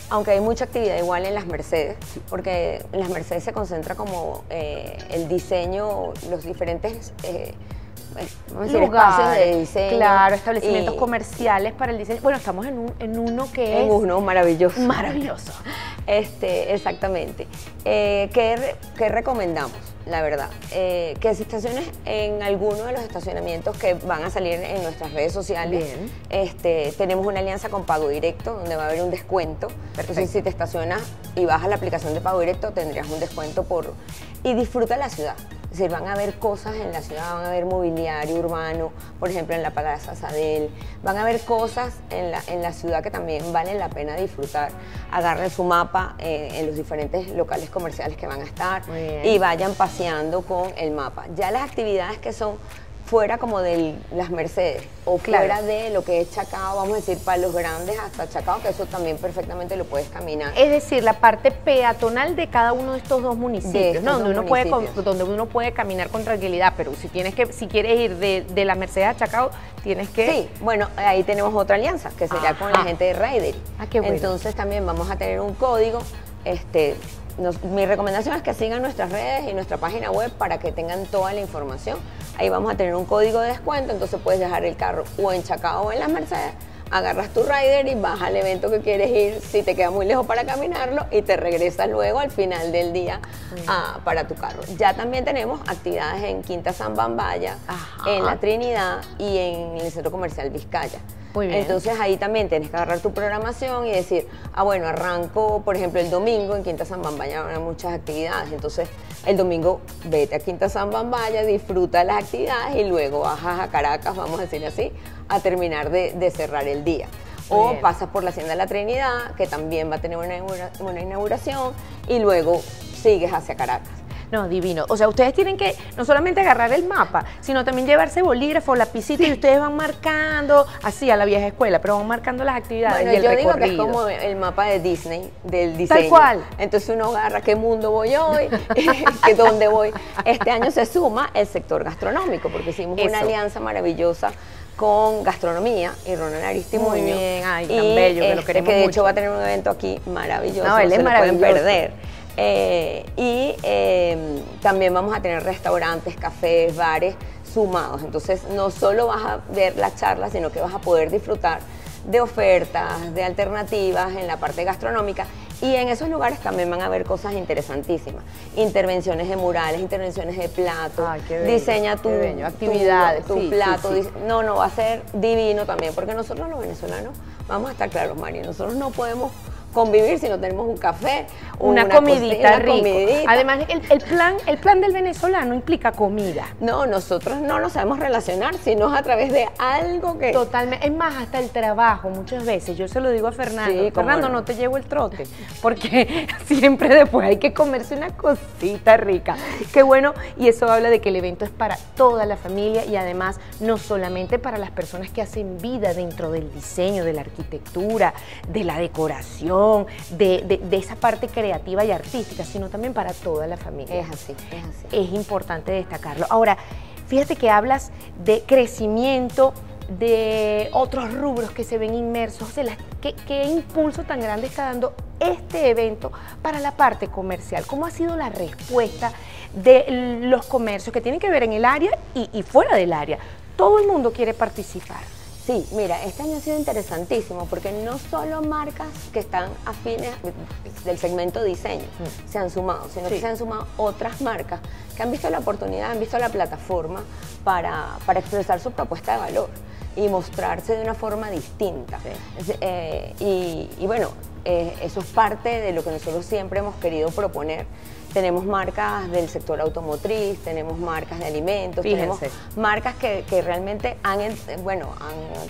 aunque hay mucha actividad igual en las Mercedes, porque en las Mercedes se concentra como el diseño, los diferentes espacios de diseño. Claro, establecimientos comerciales para el diseño. Bueno, estamos en uno maravilloso. Maravilloso. Exactamente. ¿Qué recomendamos? La verdad, que se estaciones en alguno de los estacionamientos que van a salir en nuestras redes sociales. Bien. Tenemos una alianza con Pago Directo, donde va a haber un descuento. Perfecto. Entonces, si te estacionas y bajas la aplicación de Pago Directo, tendrías un descuento por... Y disfruta la ciudad. Es decir, van a haber cosas en la ciudad, van a haber mobiliario urbano, por ejemplo, en la Plaza Sadel. Van a haber cosas en la ciudad que también valen la pena disfrutar. Agarren su mapa en los diferentes locales comerciales que van a estar y vayan paseando con el mapa. Ya las actividades que son fuera como de las Mercedes o fuera de lo que es Chacao, vamos a decir, para los grandes hasta Chacao, que eso también perfectamente lo puedes caminar. Es decir, la parte peatonal de cada uno de estos dos municipios, ¿no? Donde uno puede caminar con tranquilidad, pero si quieres ir de las Mercedes a Chacao, tienes que... Sí, bueno, ahí tenemos otra alianza, que sería con la gente de Raider. Ah, qué bueno. Entonces también vamos a tener un código, mi recomendación es que sigan nuestras redes y nuestra página web para que tengan toda la información. Ahí vamos a tener un código de descuento, entonces puedes dejar el carro o en Chacao o en las Mercedes, agarras tu rider y vas al evento que quieres ir, si te queda muy lejos para caminarlo, y te regresas luego al final del día para tu carro. Ya también tenemos actividades en Quinta San Bambaya, en La Trinidad y en el Centro Comercial Vizcaya. Entonces ahí también tienes que agarrar tu programación y decir, bueno, arranco, por ejemplo, el domingo en Quinta Sambambaya van a muchas actividades, entonces el domingo vete a Quinta Sambambaya, disfruta las actividades y luego bajas a Caracas, vamos a decir así, a terminar de cerrar el día. O pasas por la Hacienda de la Trinidad, que también va a tener una inauguración, y luego sigues hacia Caracas. No, divino. O sea, ustedes tienen que no solamente agarrar el mapa, sino también llevarse bolígrafo, lapicito, y ustedes van marcando, así a la vieja escuela, pero van marcando las actividades y el recorrido. Yo digo que es como el mapa de Disney, del diseño. Tal cual. Entonces uno agarra qué mundo voy hoy, qué dónde voy. Este año se suma el sector gastronómico, porque hicimos una alianza maravillosa con gastronomía y Ronald Aristimuño. Muy bien, ay, tan bello, que lo queremos mucho. Que de hecho va a tener un evento aquí maravilloso, no se lo pueden perder. También vamos a tener restaurantes, cafés, bares sumados. Entonces no solo vas a ver las charlas, sino que vas a poder disfrutar de ofertas, de alternativas en la parte gastronómica, y en esos lugares también van a haber cosas interesantísimas, intervenciones de murales, intervenciones de platos. Ay, qué bello, diseña tu actividad, tu plato. Sí. No, va a ser divino también, porque nosotros los venezolanos, vamos a estar claros, Mario, nosotros no podemos convivir si no tenemos un café, una comidita rica. Además, el plan del venezolano implica comida. No, nosotros no nos sabemos relacionar, sino a través de algo que... Totalmente. Es más, hasta el trabajo, muchas veces. Yo se lo digo a Fernando. Sí, Fernando, no te llevo el trote, porque siempre después hay que comerse una cosita rica. Qué bueno, y eso habla de que el evento es para toda la familia, y además no solamente para las personas que hacen vida dentro del diseño, de la arquitectura, de la decoración, creación, de esa parte creativa y artística, sino también para toda la familia. Es así, es así. Es importante destacarlo. Ahora, fíjate que hablas de crecimiento de otros rubros que se ven inmersos. O sea, ¿qué impulso tan grande está dando este evento para la parte comercial? ¿Cómo ha sido la respuesta de los comercios que tienen que ver en el área y fuera del área? Todo el mundo quiere participar. Sí, mira, este año ha sido interesantísimo porque no solo marcas que están afines del segmento diseño se han sumado, sino que se han sumado otras marcas que han visto la oportunidad, han visto la plataforma para expresar su propuesta de valor y mostrarse de una forma distinta. Sí. Bueno, eso es parte de lo que nosotros siempre hemos querido proponer. Tenemos marcas del sector automotriz, tenemos marcas de alimentos, tenemos marcas que realmente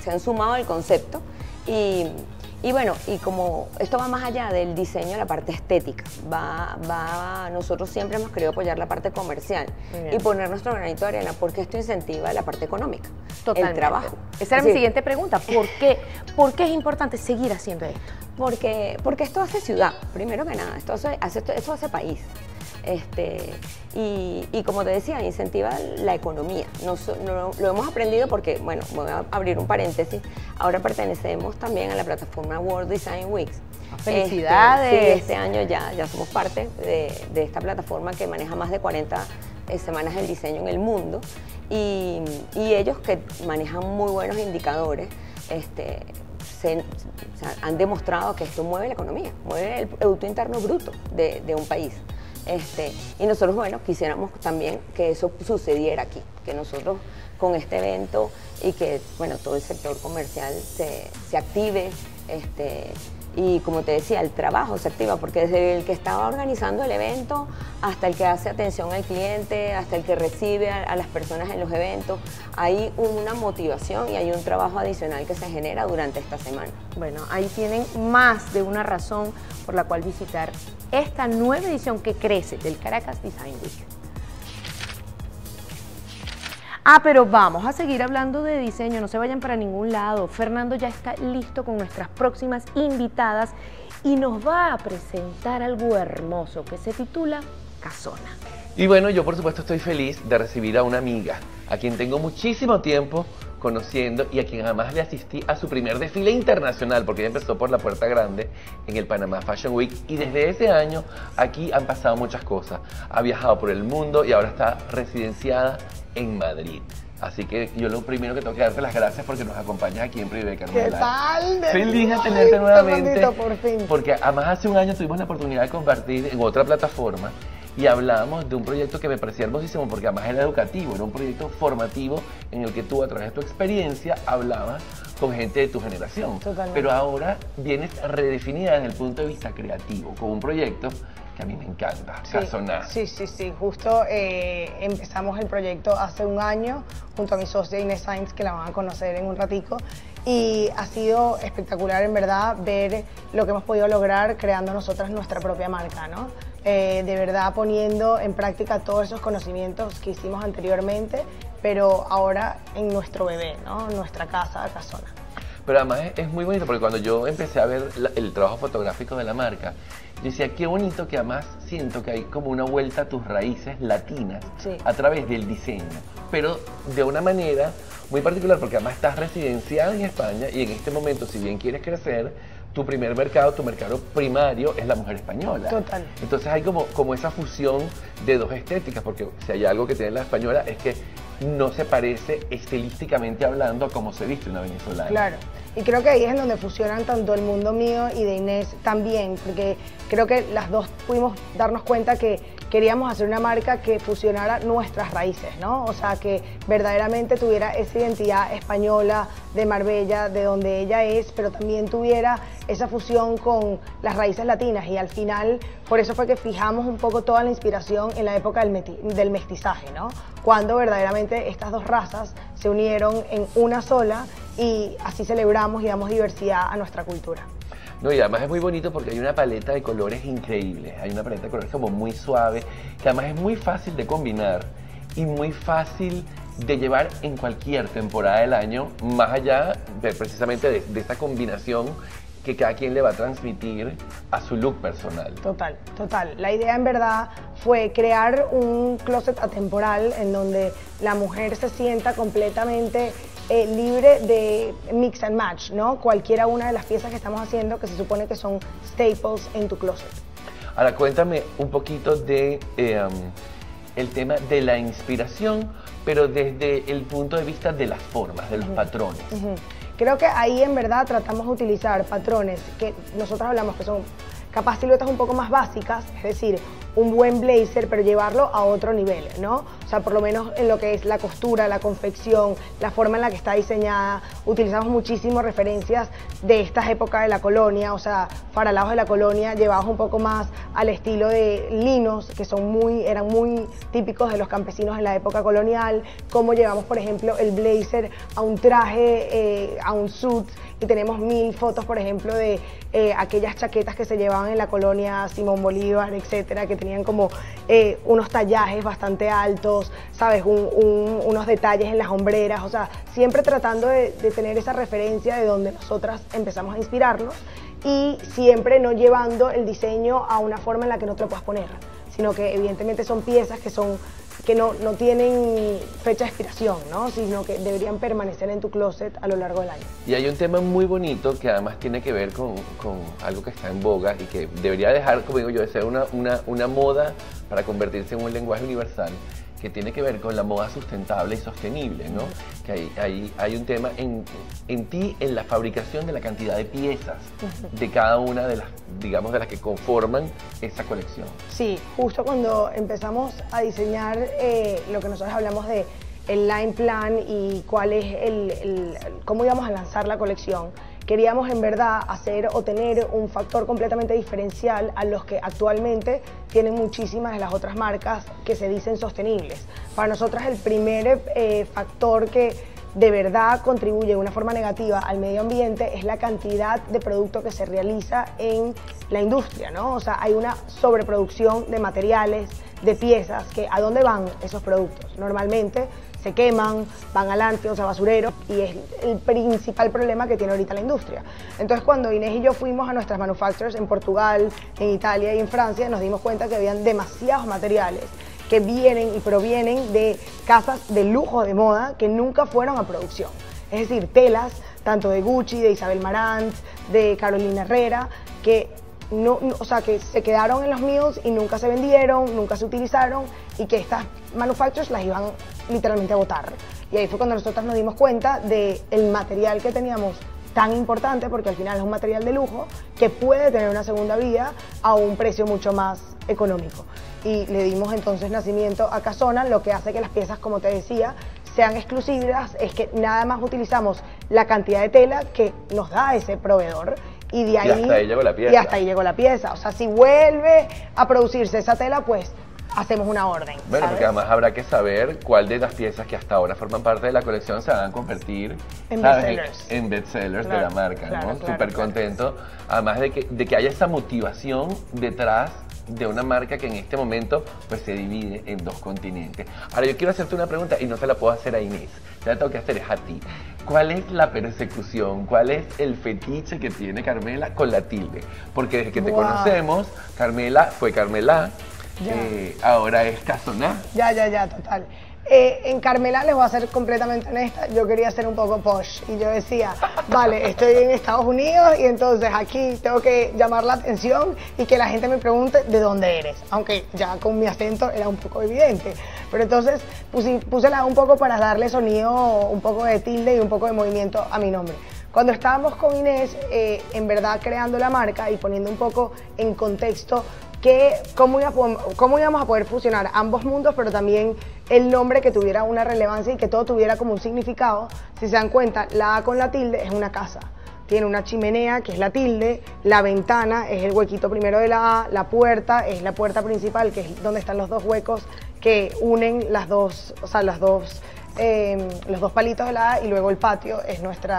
se han sumado al concepto. Y bueno, y como esto va más allá del diseño, la parte estética, nosotros siempre hemos querido apoyar la parte comercial y poner nuestro granito de arena, porque esto incentiva la parte económica, el trabajo. Esa era mi siguiente pregunta, ¿por qué es importante seguir haciendo esto? Porque esto hace ciudad, primero que nada, esto hace país. Y como te decía, incentiva la economía. Lo hemos aprendido porque, bueno, voy a abrir un paréntesis, ahora pertenecemos también a la plataforma World Design Week. ¡Felicidades! Este año ya somos parte de esta plataforma que maneja más de 40 semanas del diseño en el mundo, y ellos que manejan muy buenos indicadores, han demostrado que esto mueve la economía, mueve el Producto Interno Bruto de un país. Y nosotros, bueno, quisiéramos también que eso sucediera aquí, que nosotros con este evento y que, bueno, todo el sector comercial se active, y como te decía, el trabajo se activa, porque desde el que estaba organizando el evento hasta el que hace atención al cliente, hasta el que recibe a las personas en los eventos, hay una motivación y hay un trabajo adicional que se genera durante esta semana. Bueno, ahí tienen más de una razón por la cual visitar esta nueva edición que crece del Caracas Design Week. Ah, pero vamos a seguir hablando de diseño, no se vayan para ningún lado. Fernando ya está listo con nuestras próximas invitadas y nos va a presentar algo hermoso que se titula Casoná. Y bueno, yo por supuesto estoy feliz de recibir a una amiga, a quien tengo muchísimo tiempo conociendo y a quien además le asistí a su primer desfile internacional, porque ella empezó por la Puerta Grande en el Panamá Fashion Week, y desde ese año aquí han pasado muchas cosas. Ha viajado por el mundo y ahora está residenciada en Madrid. Así que yo lo primero que tengo que darte las gracias porque nos acompañas aquí en Privé, Carmela. ¿Qué tal? Feliz de tenerte nuevamente. Por fin. Porque además hace un año tuvimos la oportunidad de compartir en otra plataforma y hablábamos de un proyecto que me parecía hermosísimo porque además era educativo, era un proyecto formativo en el que tú a través de tu experiencia hablabas con gente de tu generación. Totalmente. Pero ahora vienes redefinida desde el punto de vista creativo, con un proyecto que a mí me encanta, Casoná. Sí. Justo empezamos el proyecto hace un año junto a mi socia Inés Sáenz, que la van a conocer en un ratico, y ha sido espectacular en verdad ver lo que hemos podido lograr creando nosotras nuestra propia marca, ¿no? De verdad poniendo en práctica todos esos conocimientos que hicimos anteriormente, pero ahora en nuestro bebé, ¿no? Nuestra casa, Casoná. Pero además es muy bonito porque cuando yo empecé a ver el trabajo fotográfico de la marca, yo decía, qué bonito que además siento que hay como una vuelta a tus raíces latinas a través del diseño, pero de una manera muy particular porque además estás residenciada en España y en este momento, si bien quieres crecer, tu mercado primario es la mujer española. Total. Entonces hay como esa fusión de dos estéticas, porque si hay algo que tiene la española es que no se parece estilísticamente hablando a cómo se viste una venezolana. Claro, y creo que ahí es en donde fusionan tanto el mundo mío y de Inés también, porque creo que las dos pudimos darnos cuenta que queríamos hacer una marca que fusionara nuestras raíces, ¿no? O sea, que verdaderamente tuviera esa identidad española de Marbella, de donde ella es, pero también tuviera esa fusión con las raíces latinas, y al final por eso fue que fijamos un poco toda la inspiración en la época del mestizaje, ¿no? Cuando verdaderamente estas dos razas se unieron en una sola y así celebramos y damos diversidad a nuestra cultura. No, y además es muy bonito porque hay una paleta de colores increíble, hay una paleta de colores como muy suave, que además es muy fácil de combinar y muy fácil de llevar en cualquier temporada del año, más allá de, precisamente de esta combinación que cada quien le va a transmitir a su look personal. Total, total. La idea en verdad fue crear un closet atemporal en donde la mujer se sienta completamente libre de mix and match, ¿no? Cualquiera una de las piezas que estamos haciendo que se supone que son staples en tu closet. Ahora cuéntame un poquito de el tema de la inspiración, pero desde el punto de vista de las formas, de los patrones. Creo que ahí en verdad tratamos de utilizar patrones que nosotros hablamos que son capaz siluetas un poco más básicas, es decir, un buen blazer, pero llevarlo a otro nivel, ¿no? O sea, por lo menos en lo que es la costura, la confección, la forma en la que está diseñada. Utilizamos muchísimo referencias de estas épocas de la colonia, o sea, faralados de la colonia, llevados un poco más al estilo de linos, que son eran muy típicos de los campesinos en la época colonial. Cómo llevamos, por ejemplo, el blazer a un traje, a un suit. Y tenemos mil fotos, por ejemplo, de aquellas chaquetas que se llevaban en la colonia Simón Bolívar, etcétera, que tenían como unos tallajes bastante altos, ¿sabes? Unos detalles en las hombreras, o sea, siempre tratando de tener esa referencia de donde nosotras empezamos a inspirarnos y siempre no llevando el diseño a una forma en la que no te lo puedas poner, sino que evidentemente son piezas que no tienen fecha de expiración, ¿no? Sino que deberían permanecer en tu closet a lo largo del año. Y hay un tema muy bonito que además tiene que ver con algo que está en boga y que debería dejar, como digo yo, de ser una moda para convertirse en un lenguaje universal, que tiene que ver con la moda sustentable y sostenible, ¿no? Que hay un tema en ti, en la fabricación de la cantidad de piezas de cada una de las, digamos, de las que conforman esa colección. Sí, justo cuando empezamos a diseñar lo que nosotros hablamos de el line plan y cuál es cómo íbamos a lanzar la colección, queríamos en verdad hacer o tener un factor completamente diferencial a los que actualmente tienen muchísimas de las otras marcas que se dicen sostenibles. Para nosotras el primer factor que de verdad contribuye de una forma negativa al medio ambiente es la cantidad de producto que se realiza en la industria, ¿no? O sea, hay una sobreproducción de materiales, de piezas, que ¿a dónde van esos productos? Normalmente se queman, van al anfibio, o sea, basurero, y es el principal problema que tiene ahorita la industria. Entonces, cuando Inés y yo fuimos a nuestras manufacturers en Portugal, en Italia y en Francia, nos dimos cuenta que habían demasiados materiales que vienen y provienen de casas de lujo, de moda, que nunca fueron a producción. Es decir, telas, tanto de Gucci, de Isabel Marant, de Carolina Herrera, que o sea, que se quedaron en los mills y nunca se vendieron, nunca se utilizaron, y que estas manufacturers las iban literalmente a botar. Y ahí fue cuando nosotros nos dimos cuenta del material que teníamos tan importante, porque al final es un material de lujo que puede tener una segunda vida a un precio mucho más económico. Y le dimos entonces nacimiento a Casoná, lo que hace que las piezas, como te decía, sean exclusivas, es que nada más utilizamos la cantidad de tela que nos da ese proveedor. Y de ahí, hasta ahí llegó la pieza. Y hasta ahí llegó la pieza. O sea, si vuelve a producirse esa tela, pues hacemos una orden. Bueno, ¿sabes? Porque además habrá que saber cuál de las piezas que hasta ahora forman parte de la colección se van a convertir en bestsellers de la marca, claro, ¿no? Claro, súper contento. Claro. Además de que haya esa motivación detrás de una marca que en este momento pues se divide en dos continentes. Ahora yo quiero hacerte una pregunta y no se la puedo hacer a Inés, la tengo que hacer es a ti. ¿Cuál es la persecución? ¿Cuál es el fetiche que tiene Carmela con la tilde? Porque desde que te conocemos, Carmela fue Carmela, ahora es Casoná. Ya, total. En Carmela, les voy a ser completamente honesta, yo quería ser un poco posh y yo decía, vale, estoy en Estados Unidos y entonces aquí tengo que llamar la atención y que la gente me pregunte de dónde eres, aunque ya con mi acento era un poco evidente, pero entonces puse la un poco para darle sonido, un poco de tilde y un poco de movimiento a mi nombre. Cuando estábamos con Inés, en verdad creando la marca y poniendo un poco en contexto cómo íbamos a poder fusionar ambos mundos, pero también el nombre que tuviera una relevancia y que todo tuviera como un significado. Si se dan cuenta, la A con la tilde es una casa. Tiene una chimenea, que es la tilde, la ventana es el huequito primero de la A, la puerta es la puerta principal, que es donde están los dos huecos que unen las dos, o sea, los dos palitos de la A, y luego el patio es nuestro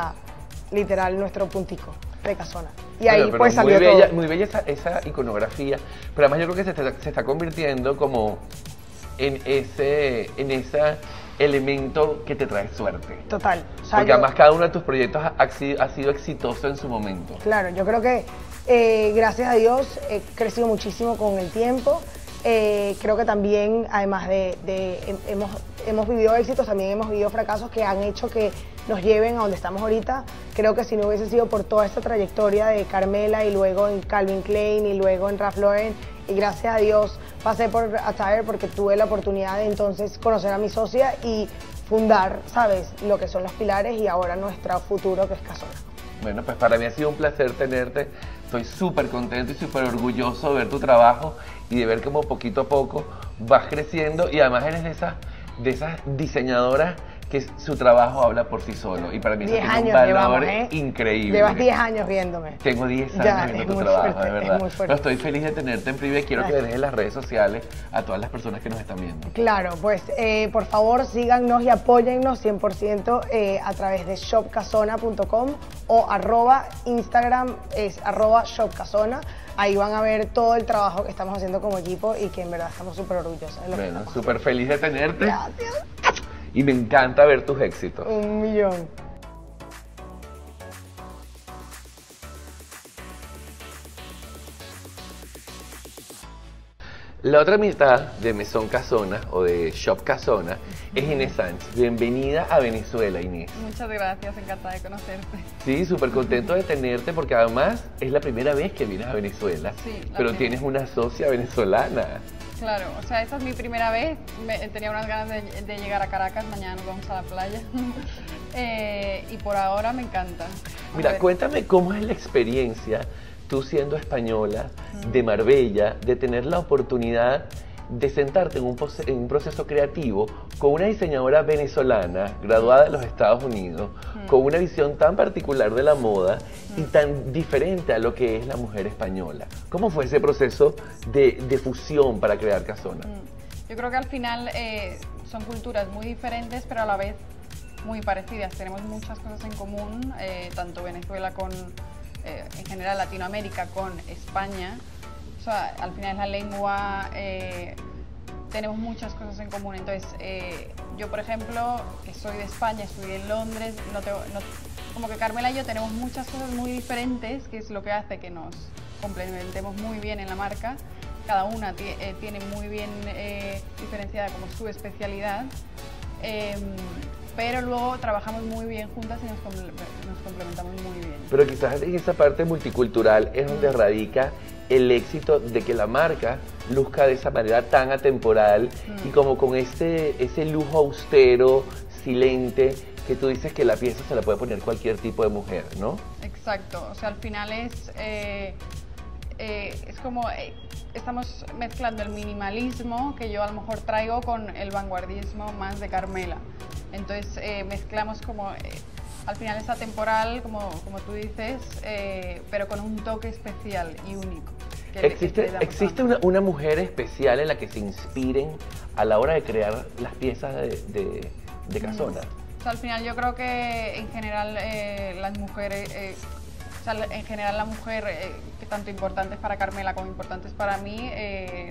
puntico de Casoná. Y ahí pues salió todo. Muy bella esa iconografía, pero además yo creo que se está convirtiendo como en esa elemento que te trae suerte. Total. O sea, porque además cada uno de tus proyectos ha sido exitoso en su momento. Claro, yo creo que gracias a Dios he crecido muchísimo con el tiempo. Creo que también, además hemos vivido éxitos, también hemos vivido fracasos que han hecho que nos lleven a donde estamos ahorita. Creo que si no hubiese sido por toda esta trayectoria de Carmela y luego en Calvin Klein y luego en Ralph Lauren, y gracias a Dios pasé por Attire porque tuve la oportunidad de entonces conocer a mi socia y fundar, ¿sabes?, lo que son los pilares y ahora nuestro futuro, que es Casoná. Bueno, pues para mí ha sido un placer tenerte. Estoy súper contento y súper orgulloso de ver tu trabajo y de ver cómo poquito a poco vas creciendo, y además eres de esas diseñadoras que su trabajo habla por sí solo, y para mí eso tiene un valor increíble. Llevas 10 años viéndome. Tengo 10 años viendo tu trabajo, de verdad. No, estoy feliz de tenerte en Privé. Quiero que le dejes las redes sociales a todas las personas que nos están viendo. Claro, pues por favor síganos y apóyennos 100% a través de shopcasoná.com o arroba Instagram, es arroba shopcasoná. Ahí van a ver todo el trabajo que estamos haciendo como equipo y que en verdad estamos súper orgullosos. Bueno, súper feliz de tenerte. Gracias. Y me encanta ver tus éxitos. Un millón. La otra mitad de Maison Casoná o de Shop Casoná es Inés Sáenz. Bienvenida a Venezuela, Inés. Muchas gracias, encantada de conocerte. Sí, súper contento de tenerte porque además es la primera vez que vienes a Venezuela. Sí. Pero tienes una socia venezolana. Claro, o sea, esta es mi primera vez. Tenía unas ganas de llegar a Caracas. Mañana nos vamos a la playa. Y por ahora me encanta. Mira, cuéntame cómo es la experiencia, tú siendo española, de Marbella, de tener la oportunidad de sentarte en un proceso creativo con una diseñadora venezolana graduada de los Estados Unidos, con una visión tan particular de la moda y tan diferente a lo que es la mujer española. ¿Cómo fue ese proceso de fusión para crear Casoná? Yo creo que al final son culturas muy diferentes, pero a la vez muy parecidas. Tenemos muchas cosas en común, tanto Venezuela con, en general, Latinoamérica con España. O sea, al final es la lengua, tenemos muchas cosas en común. Entonces, yo, por ejemplo, que soy de España, estudié en Londres, como que Carmela y yo tenemos muchas cosas muy diferentes, que es lo que hace que nos complementemos muy bien en la marca. Cada una tiene muy bien diferenciada como su especialidad, pero luego trabajamos muy bien juntas y nos complementamos muy bien. Pero quizás en esa parte multicultural es donde radica el éxito de que la marca luzca de esa manera tan atemporal y como con ese lujo austero, silente, que tú dices que la pieza se la puede poner cualquier tipo de mujer, ¿no? Exacto, o sea, al final es como estamos mezclando el minimalismo que yo a lo mejor traigo con el vanguardismo más de Carmela. Entonces mezclamos como... al final es atemporal, como tú dices, pero con un toque especial y único. ¿Existe una mujer especial en la que se inspiren a la hora de crear las piezas de Casoná? O sea, al final yo creo que en general las mujeres, la mujer, que tanto importantes para Carmela como importantes para mí,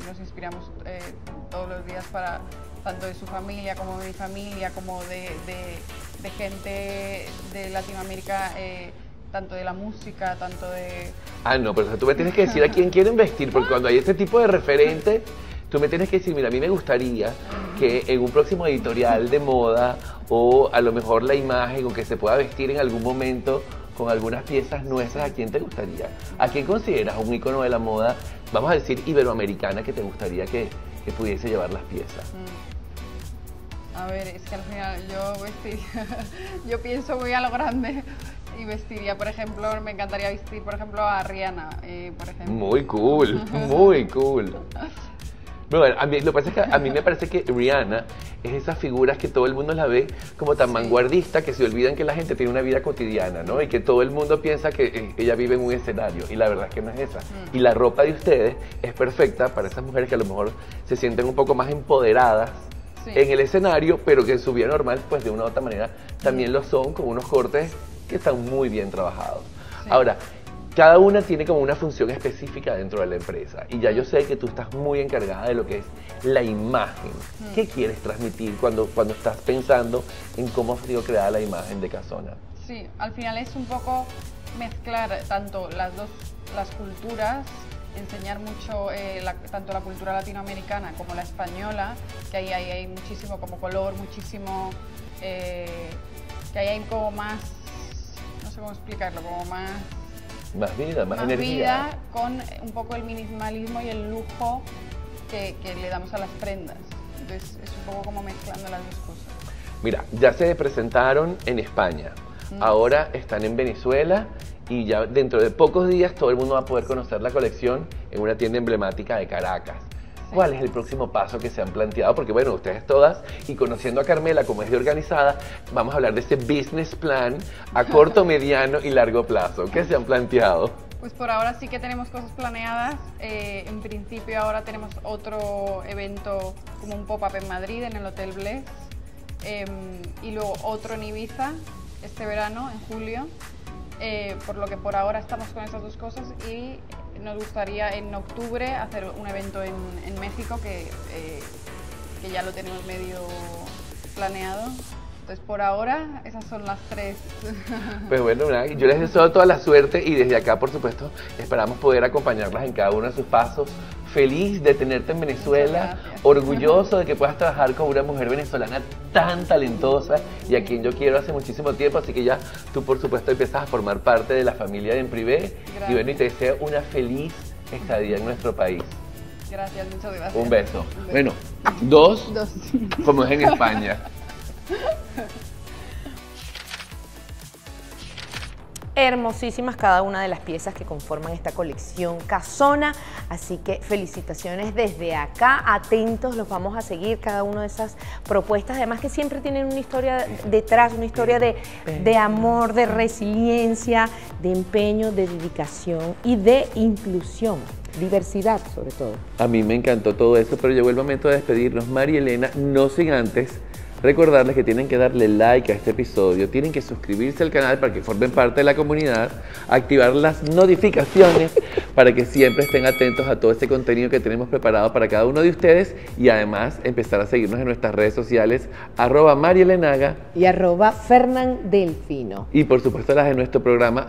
nos inspiramos todos los días para... tanto de su familia como de mi familia, como de gente de Latinoamérica, tanto de la música, tanto de... Ah, no, pero tú me tienes que decir a quién quieren vestir, porque cuando hay este tipo de referente, tú me tienes que decir, mira, a mí me gustaría que en un próximo editorial de moda, o a lo mejor la imagen, o que se pueda vestir en algún momento con algunas piezas nuestras, ¿a quién te gustaría? ¿A quién consideras un ícono de la moda, vamos a decir, iberoamericana, que te gustaría que pudiese llevar las piezas? A ver, es que al final yo vestiría, yo pienso muy a lo grande y vestiría, por ejemplo, me encantaría vestir, por ejemplo, a Rihanna, por ejemplo. Muy cool, muy cool. Bueno, a mí, lo que pasa es que a mí me parece que Rihanna es esas figuras que todo el mundo la ve como tan vanguardista que se olvidan que la gente tiene una vida cotidiana, ¿no? Y que todo el mundo piensa que ella vive en un escenario, y la verdad es que no es esa. Y la ropa de ustedes es perfecta para esas mujeres que a lo mejor se sienten un poco más empoderadas en el escenario, pero que en su vida normal, pues de una u otra manera, también lo son, con unos cortes que están muy bien trabajados. Ahora, Cada una tiene como una función específica dentro de la empresa y ya yo sé que tú estás muy encargada de lo que es la imagen. ¿Qué quieres transmitir cuando estás pensando en cómo ha sido creada la imagen de Casoná? Sí, al final es un poco mezclar tanto las culturas, enseñar mucho tanto la cultura latinoamericana como la española, que ahí hay muchísimo como color, muchísimo, que ahí hay como más, no sé cómo explicarlo, como más... Más vida, más energía. Vida con un poco el minimalismo y el lujo que le damos a las prendas. Entonces es un poco como mezclando las dos cosas. Mira, ya se presentaron en España, ahora están en Venezuela y ya dentro de pocos días todo el mundo va a poder conocer la colección en una tienda emblemática de Caracas. ¿Cuál es el próximo paso que se han planteado? Porque bueno, ustedes todas, y conociendo a Carmela como es de organizada, vamos a hablar de este business plan a corto, mediano y largo plazo. ¿Qué se han planteado? Pues por ahora sí que tenemos cosas planeadas. En principio ahora tenemos otro evento como un pop-up en Madrid, en el Hotel Bless, y luego otro en Ibiza este verano, en julio. Por lo que por ahora estamos con esas dos cosas y nos gustaría en octubre hacer un evento en México que ya lo tenemos medio planeado. Entonces por ahora esas son las tres. Pues bueno, yo les deseo toda la suerte y desde acá por supuesto esperamos poder acompañarlas en cada uno de sus pasos. Feliz de tenerte en Venezuela, orgulloso de que puedas trabajar con una mujer venezolana tan talentosa y a quien yo quiero hace muchísimo tiempo, así que ya tú por supuesto empiezas a formar parte de la familia de En Privé. Gracias. Y bueno, y te deseo una feliz estadía en nuestro país. Gracias, muchas gracias. Un beso. Bueno, dos, como es en España. Hermosísimas cada una de las piezas que conforman esta colección Casoná, así que felicitaciones desde acá, atentos, los vamos a seguir cada una de esas propuestas, además que siempre tienen una historia detrás, una historia de amor, de resiliencia, de empeño, de dedicación y de inclusión. Diversidad, sobre todo. A mí me encantó todo eso, pero llegó el momento de despedirnos, María Elena, no sin antes recordarles que tienen que darle like a este episodio, tienen que suscribirse al canal para que formen parte de la comunidad, activar las notificaciones para que siempre estén atentos a todo este contenido que tenemos preparado para cada uno de ustedes y además empezar a seguirnos en nuestras redes sociales, @marielenaga y @fernandelfino. Y por supuesto las de nuestro programa,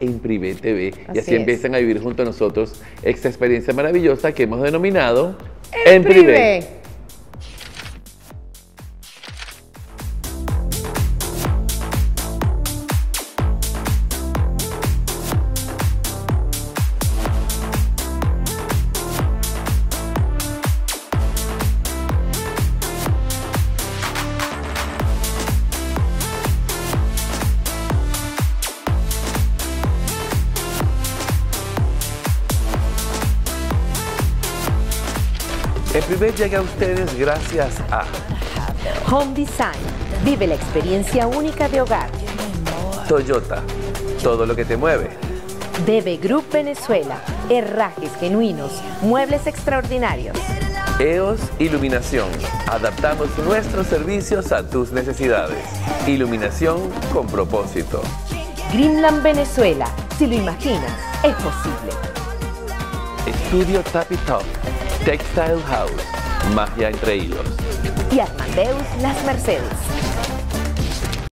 @enprivetv. Y así empiezan a vivir junto a nosotros esta experiencia maravillosa que hemos denominado En Privé. Llega a ustedes gracias a Home Design, vive la experiencia única de hogar. Toyota, todo lo que te mueve. DB Group Venezuela, herrajes genuinos, muebles extraordinarios. EOS Iluminación, adaptamos nuestros servicios a tus necesidades. Iluminación con propósito. Greenland Venezuela, si lo imaginas, es posible. Estudio Tap y Top, Textile House, magia entre hilos. Y Armandeus Las Mercedes.